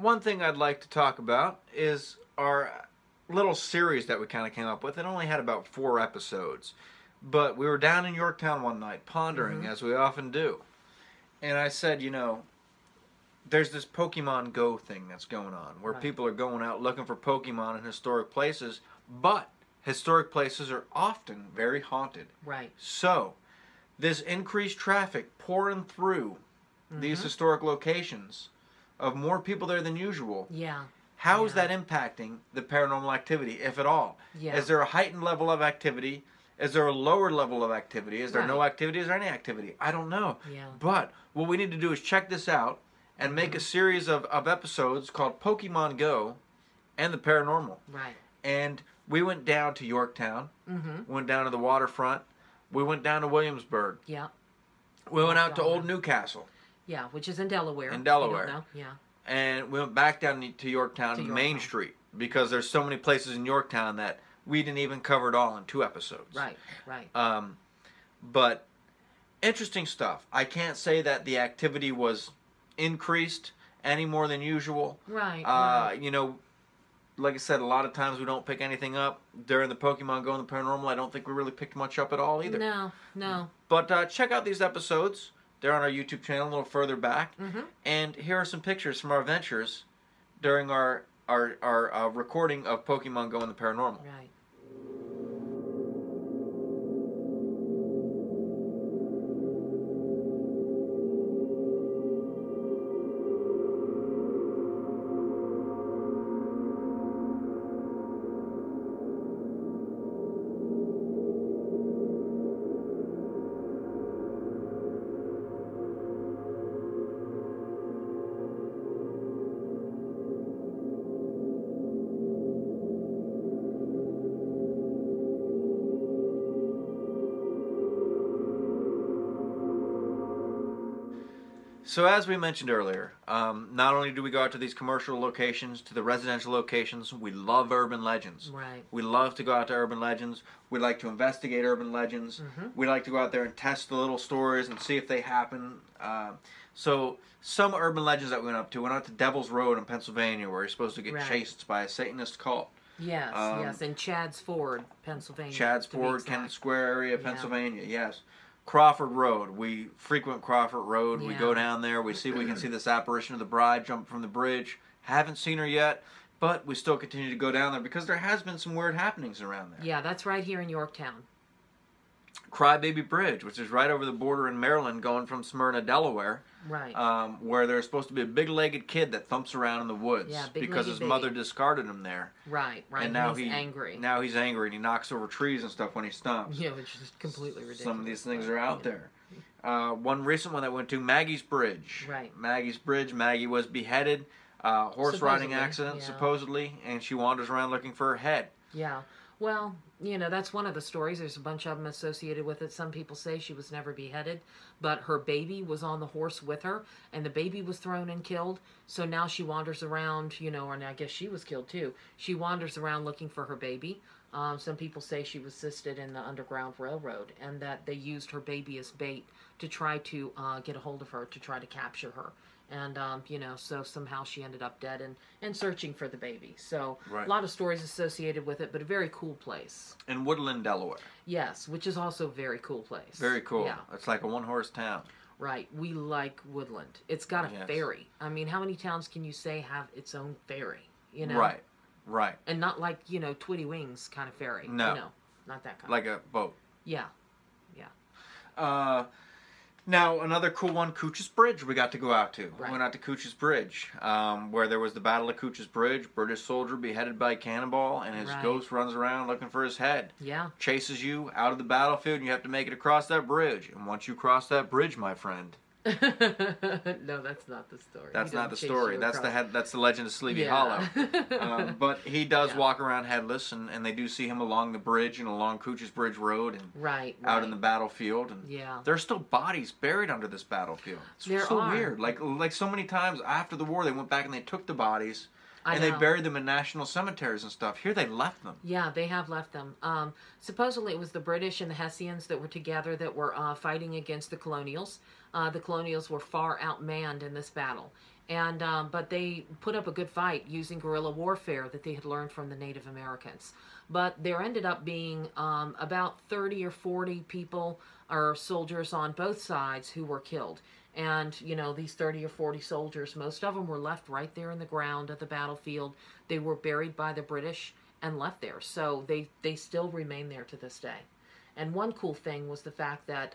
One thing I'd like to talk about is our little series that we kind of came up with. It only had about 4 episodes, but we were down in Yorktown one night pondering, as we often do. And I said, you know, there's this Pokemon Go thing that's going on where people are going out looking for Pokemon in historic places, but historic places are often very haunted. Right. So this increased traffic pouring through these historic locations of more people there than usual. Yeah. How is that impacting the paranormal activity, if at all? Yeah. Is there a heightened level of activity? Is there a lower level of activity? Is there no activity? Is there any activity? I don't know. Yeah. But what we need to do is check this out and make a series of episodes called Pokemon Go and the Paranormal. Right. And we went down to Yorktown. Mm-hmm. Went down to the waterfront. We went down to Williamsburg. Yeah. We went out to Old Newcastle. Yeah, which is in Delaware. In Delaware. I don't know. Yeah. And we went back down to Yorktown, Main Street, because there's so many places in Yorktown that we didn't even cover it all in 2 episodes. Right, right. But interesting stuff. I can't say that the activity was increased any more than usual. Right, right. You know, like I said, a lot of times we don't pick anything up. During the Pokemon Go and the Paranormal, I don't think we really picked much up at all either. No, no. But check out these episodes. They're on our YouTube channel a little further back. And here are some pictures from our ventures during our recording of Pokemon Go and the Paranormal. Right. So as we mentioned earlier, not only do we go out to these commercial locations, to the residential locations, we love urban legends. Right. We love to go out to urban legends. We like to investigate urban legends. We like to go out there and test the little stories and see if they happen. So some urban legends that we went out to Devil's Road in Pennsylvania, where you're supposed to get chased by a Satanist cult. Yes, yes, in Chadds Ford, Pennsylvania. Chadds Ford, Kennett Square area, Pennsylvania, yes. Crawford Road. We frequent Crawford Road. Yeah. We go down there. We see we can see this apparition of the bride jump from the bridge. Haven't seen her yet, but we still continue to go down there because there has been some weird happenings around there. Yeah, that's right here in Yorktown. Crybaby Bridge, which is right over the border in Maryland going from Smyrna, Delaware. Right. Where there's supposed to be a big-legged kid that thumps around in the woods because his mother discarded him there. Right, right. And now he's angry. Now he's angry and he knocks over trees and stuff when he stomps. Yeah, which is completely ridiculous. Some of these things are out there. One recent one that went to Maggie's Bridge. Right. Maggie's Bridge. Maggie was beheaded, horse riding accident supposedly, and she wanders around looking for her head. Yeah. Well, you know, that's one of the stories. There's a bunch of them associated with it. Some people say she was never beheaded, but her baby was on the horse with her, and the baby was thrown and killed. So now she wanders around, you know, and I guess she was killed too. She wanders around looking for her baby. Some people say she was assisted in the Underground Railroad and that they used her baby as bait to try to get a hold of her, to try to capture her. And, you know, so somehow she ended up dead and searching for the baby. So a lot of stories associated with it, but a very cool place. In Woodland, Delaware. Yes, which is also a very cool place. Very cool. Yeah. It's like a one-horse town. right, we like Woodland. It's got a ferry. I mean, how many towns can you say have its own ferry, you know? Right, right. And not like, you know, Twitty Wings kind of ferry. No. No, not that kind. Like a boat. Yeah, yeah. Now, another cool one, Cooch's Bridge we got to go out to. Right. We went out to Cooch's Bridge, where there was the Battle of Cooch's Bridge. British soldier beheaded by cannonball, and his ghost runs around looking for his head. Yeah. Chases you out of the battlefield, and you have to make it across that bridge. And once you cross that bridge, my friend. No, that's not the story. That's not the story. That's the head, that's the legend of Sleepy Hollow. But he does walk around headless, and they do see him along the bridge and along Cooch's Bridge Road and out in the battlefield. And there's still bodies buried under this battlefield. It's so weird. Like so many times after the war, they went back and they took the bodies and they buried them in national cemeteries and stuff. Here they left them. Yeah, they have left them. Supposedly it was the British and the Hessians that were together that were fighting against the Colonials. The Colonials were far outmanned in this battle, and but they put up a good fight using guerrilla warfare that they had learned from the Native Americans. But there ended up being about 30 or 40 people or soldiers on both sides who were killed. And, you know, these 30 or 40 soldiers, most of them were left right there in the ground at the battlefield. They were buried by the British and left there. So they still remain there to this day. And one cool thing was the fact that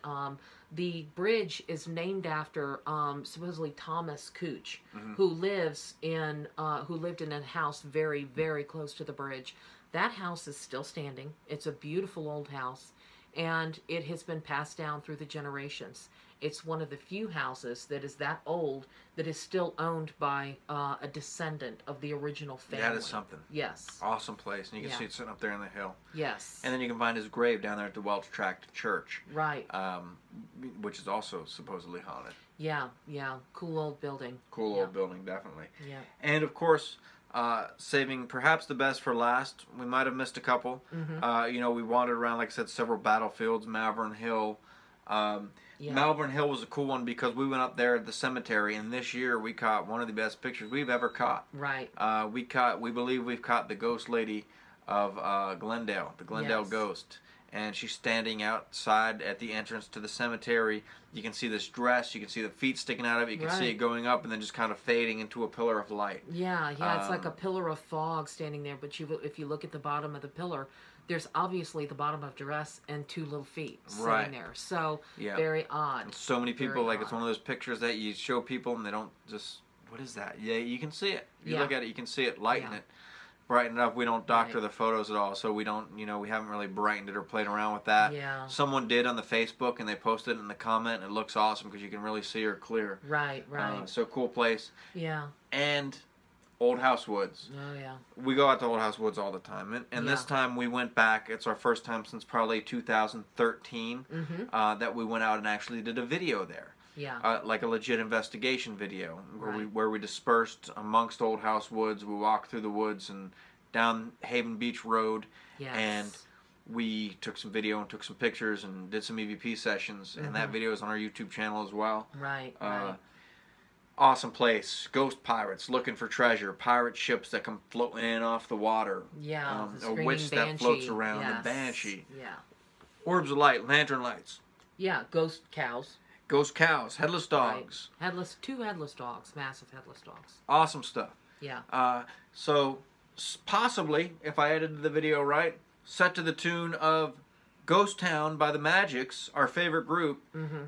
the bridge is named after supposedly Thomas Cooch, who lives in who lived in a house very, very close to the bridge. That house is still standing. It's a beautiful old house, and it has been passed down through the generations. It's one of the few houses that is that old that is still owned by a descendant of the original family. That is something. Yes. Awesome place. And you can see it sitting up there on the hill. Yes. And then you can find his grave down there at the Welch Tract Church. Right. Which is also supposedly haunted. Yeah, yeah. Cool old building. Cool old building, definitely. Yeah. And, of course, saving perhaps the best for last. We might have missed a couple. You know, we wandered around, like I said, several battlefields, Malvern Hill. Malvern Hill was a cool one because we went up there at the cemetery, and this year we caught one of the best pictures we've ever caught. Right. We believe we've caught the ghost lady of Glendale, the Glendale ghost. And she's standing outside at the entrance to the cemetery. You can see this dress. You can see the feet sticking out of it. You can see it going up and then just kind of fading into a pillar of light. Yeah, yeah. It's like a pillar of fog standing there. But you, if you look at the bottom of the pillar, there's obviously the bottom of dress and two little feet sitting there. So very odd. And so many people, it's one of those pictures that you show people and they don't just, what is that? Yeah, you can see it. You look at it, you can see it, lighten it. Brighten it up. We don't doctor the photos at all, so we don't, you know, we haven't really brightened it or played around with that. Yeah. Someone did on the Facebook, and they posted it in the comment, and it looks awesome because you can really see her clear. Right, right. So cool place. Yeah. And Old House Woods. Oh, yeah. We go out to Old House Woods all the time, and this time we went back. It's our first time since probably 2013 that we went out and actually did a video there. Yeah. Like a legit investigation video where we dispersed amongst Old House Woods. We walked through the woods and down Haven Beach Road. Yes. And we took some video and took some pictures and did some EVP sessions. And that video is on our YouTube channel as well. Right, right. Awesome place. Ghost pirates looking for treasure. Pirate ships that come floating in off the water. Yeah. A witch that floats around. The banshee. Yeah. Orbs of light. Lantern lights. Yeah. Ghost cows. Ghost cows, headless dogs. Right. Two headless dogs, massive headless dogs. Awesome stuff. Yeah. So, possibly, if I edited the video right, set to the tune of Ghost Town by the Magics, our favorite group,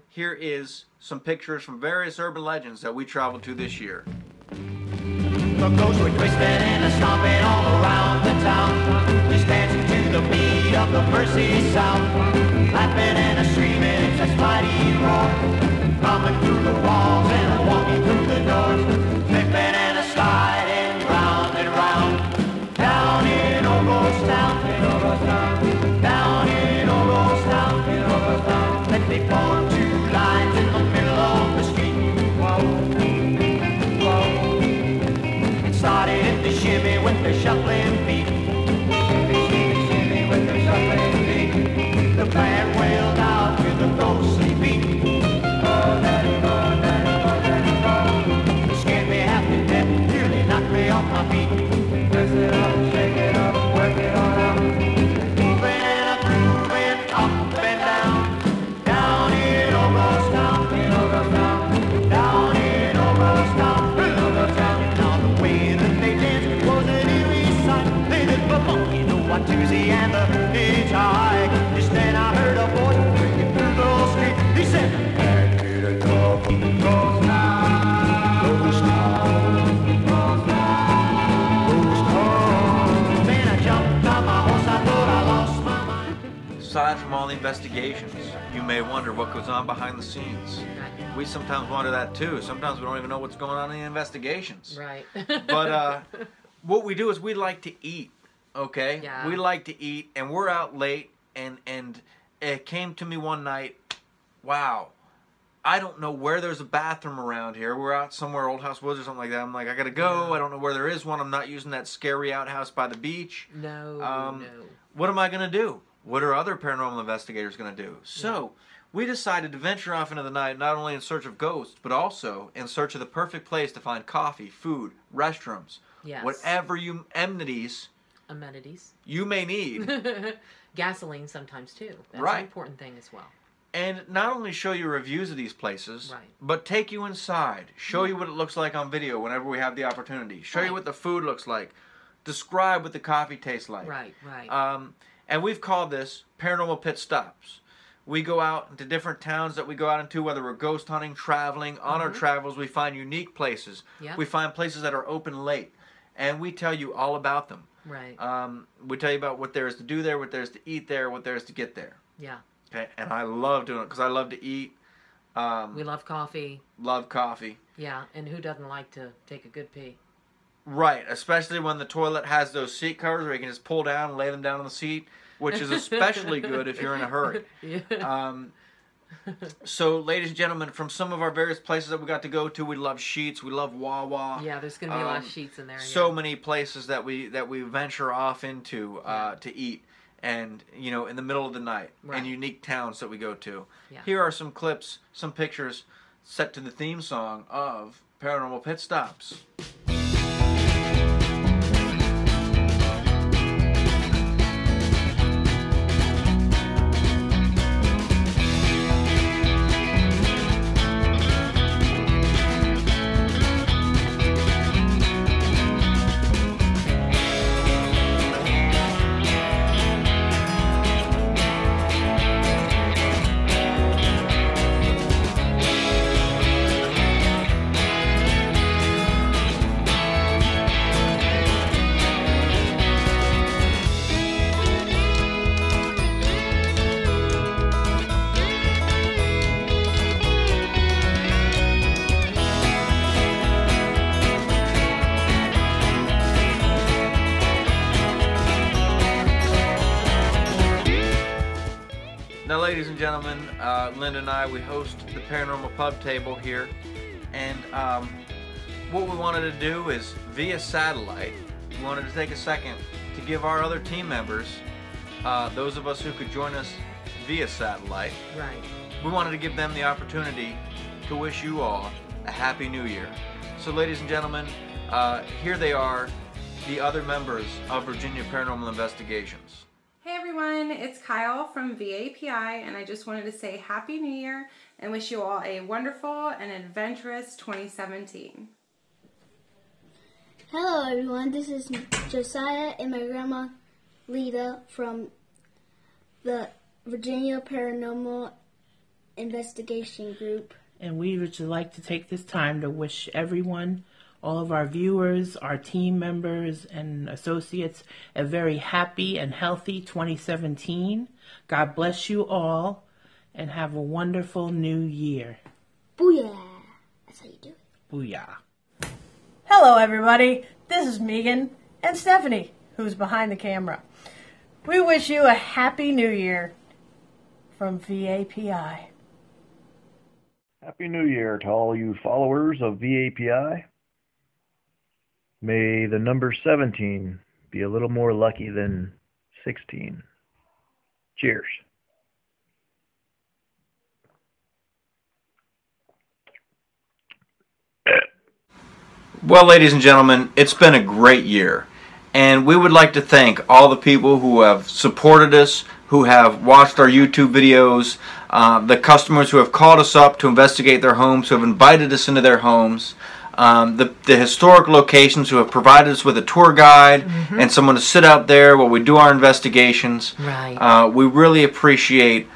here is some pictures from various urban legends that we traveled to this year. The ghosts were twisting and stomping all around the town, just dancing to the beat of the Mercy sound, laughing and screaming. That's mighty roar, coming through the walls and walking through the doors, flipping and sliding round and round, down in Old House Town, in Old House Town, down in Old House Town, in Old House Town. Then they form two lines in the middle of the street. Whoa, whoa. It started to shimmy with the shuffling feet, shimmy, shimmy, shimmy with the shuffling feet. The band wailed out. Ghost sleeping, oh daddy, oh daddy, oh daddy, oh. Scared me half to death, nearly knocked me off my feet. Press it up, shake it up, work it all out. Moving and a grooving, up and down, down in Old House Town, in Old House Town. a doozy and a hitchhike. Just then I heard a boy ringing through the street. He said, back to the top of the ghost town, ghost town, ghost town, ghost town. Then I jumped on my horse, I thought I lost my mind. Aside from all the investigations, you may wonder what goes on behind the scenes. We sometimes wonder that too. Sometimes we don't even know what's going on in the investigations. Right. But what we do is we like to eat. Okay, yeah. We like to eat, and we're out late, and it came to me one night, wow, I don't know where there's a bathroom around here. We're out somewhere, Old House Woods or something like that. I'm like, I gotta go. Yeah. I don't know where there is one. I'm not using that scary outhouse by the beach. No, no. What am I gonna do? What are other paranormal investigators gonna do? So, yeah. We decided to venture off into the night, not only in search of ghosts, but also in search of the perfect place to find coffee, food, restrooms, yes. Whatever you amenities you may need. Gasoline sometimes too. That's right. An important thing as well. And not only show you reviews of these places, right. But take you inside, show you what it looks like on video whenever we have the opportunity, show right. You what the food looks like, describe what the coffee tastes like. Right, right. And we've called this Paranormal Pit Stops. We go out into different towns that we go out into, whether we're ghost hunting, traveling, on our travels, we find unique places. Yep. We find places that are open late, and we tell you all about them. Right. We tell you about what there is to do there, what there is to eat there, what there is to get there. Yeah. Okay. And I love doing it because I love to eat. We love coffee. Love coffee. Yeah. And who doesn't like to take a good pee? Right. Especially when the toilet has those seat covers where you can just pull down and lay them down on the seat, which is especially good if you're in a hurry. Yeah. So, ladies and gentlemen, from some of our various places that we got to go to, we love Sheetz, we love Wawa. Yeah, there's going to be a lot of Sheetz in there. Yeah. So many places that we venture off into to eat, and you know, in the middle of the night, right. And unique towns that we go to. Yeah. Here are some clips, some pictures, set to the theme song of Paranormal Pit Stops. Ladies and gentlemen, Linda and I, we host the Paranormal Pub Table here, and what we wanted to do is, via satellite, we wanted to take a second to give our other team members, those of us who could join us via satellite, right. We wanted to give them the opportunity to wish you all a Happy New Year. So ladies and gentlemen, here they are, the other members of Virginia Paranormal Investigations. Hey everyone, it's Kyle from VAPI, and I just wanted to say Happy New Year and wish you all a wonderful and adventurous 2017. Hello everyone, this is Josiah and my grandma Lita from the Virginia Paranormal Investigation Group. And we would like to take this time to wish everyone, all of our viewers, our team members, and associates, a very happy and healthy 2017. God bless you all, and have a wonderful new year. Booyah! That's how you do it. Booyah. Hello, everybody. This is Megan and Stephanie, who's behind the camera. We wish you a happy new year from VAPI. Happy New Year to all you followers of VAPI. May the number 17 be a little more lucky than 16. Cheers. Well, ladies and gentlemen, it's been a great year. And we would like to thank all the people who have supported us, who have watched our YouTube videos, the customers who have called us up to investigate their homes, who have invited us into their homes. The historic locations who have provided us with a tour guide and someone to sit out there while we do our investigations. Right. We really appreciate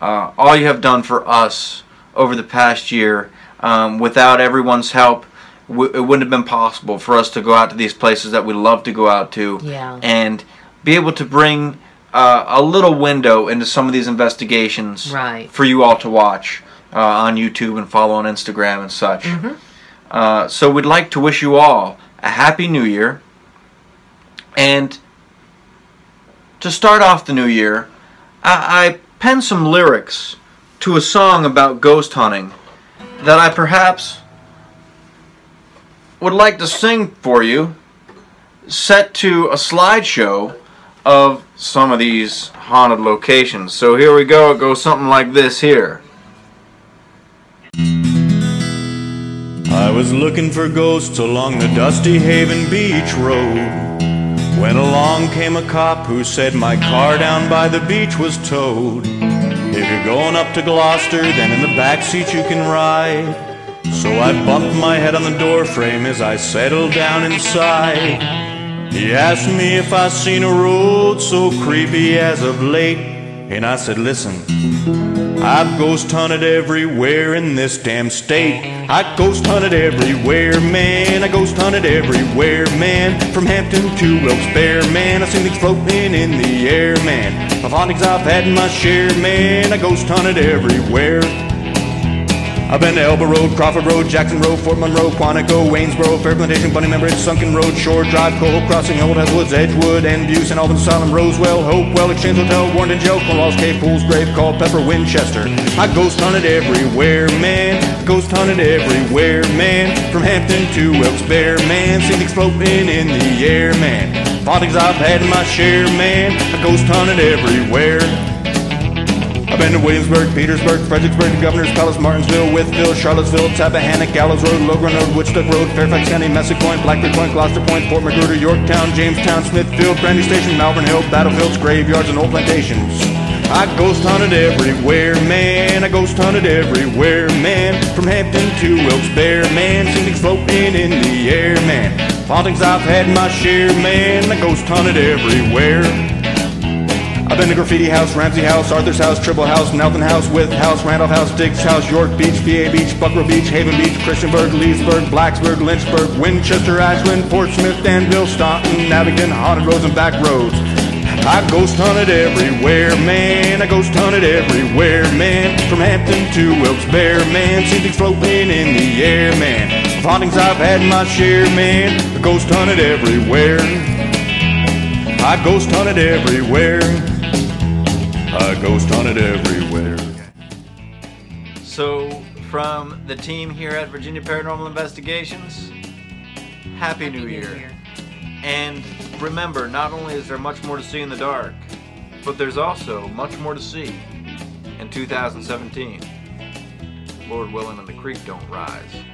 all you have done for us over the past year. Without everyone's help, it wouldn't have been possible for us to go out to these places that we love to go out to and be able to bring a little window into some of these investigations for you all to watch on YouTube and follow on Instagram and such. So we'd like to wish you all a Happy New Year. And to start off the new year, I penned some lyrics to a song about ghost hunting that I perhaps would like to sing for you, set to a slideshow of some of these haunted locations. So here we go. It goes something like this here. I was looking for ghosts along the dusty Haven Beach Road, when along came a cop who said my car down by the beach was towed. If you're going up to Gloucester, then in the backseat you can ride. So I bumped my head on the doorframe as I settled down inside. He asked me if I seen a road so creepy as of late, and I said, listen, I've ghost hunted everywhere in this damn state. I ghost hunted everywhere, man. I ghost hunted everywhere, man. From Hampton to Wilkes Barre, man. I've seen things floating in the air, man. Of hauntings I've had my share, man. I ghost hunted everywhere. I've been to Elba Road, Crawford Road, Jackson Road, Fort Monroe, Quantico, Waynesboro, Fair Plantation, Bunny Member, Sunken Road, Shore Drive, Coho Crossing, Old House Woods, Edgewood, and View, St. Albans Asylum, Rosewell, Hopewell, Exchange Hotel, Warrenton Jail, Cornwall's Cave, Fool's Grave, Culpeper, Winchester. I ghost hunted everywhere, man. Ghost hunted everywhere, man. From Hampton to Wilkes Barre, man. Seen things floating in the air, man. Hauntings I've had my share, man. I ghost hunted everywhere. I've been to Williamsburg, Petersburg, Fredericksburg, Governor's Palace, Martinsville, Withville, Charlottesville, Tappahannock, Gallows Road, Logron Road, Woodstock Road, Fairfax County, Messick Point, Blackbird Point, Gloucester Point, Fort Magruder, Yorktown, Jamestown, Smithfield, Brandy Station, Malvern Hill, battlefields, graveyards, and old plantations. I ghost hunted everywhere, man. I ghost hunted everywhere, man. From Hampton to Wilkes-Barre, man. Seen things floating in the air, man. Hauntings I've had my share, man. I ghost hunted everywhere. I've been to Graffiti House, Ramsey House, Arthur's House, Tribble House, Nelson House, With House, Randolph House, Diggs House, York Beach, VA Beach, Buckrow Beach, Haven Beach, Christiansburg, Leesburg, Blacksburg, Lynchburg, Winchester, Ashland, Portsmouth, Danville, Staunton, Abingdon, haunted roads and back roads. I ghost hunted everywhere, man. I ghost hunted everywhere, man. From Hampton to Wilkes-Barre, man. Seen things floating in the air, man. Of hauntings I've had my share, man. I ghost hunted everywhere. I ghost hunted everywhere. I ghost hunted everywhere. So, from the team here at Virginia Paranormal Investigations, Happy New Year. And remember, not only is there much more to see in the dark, but there's also much more to see in 2017. Lord willing, and the creek don't rise.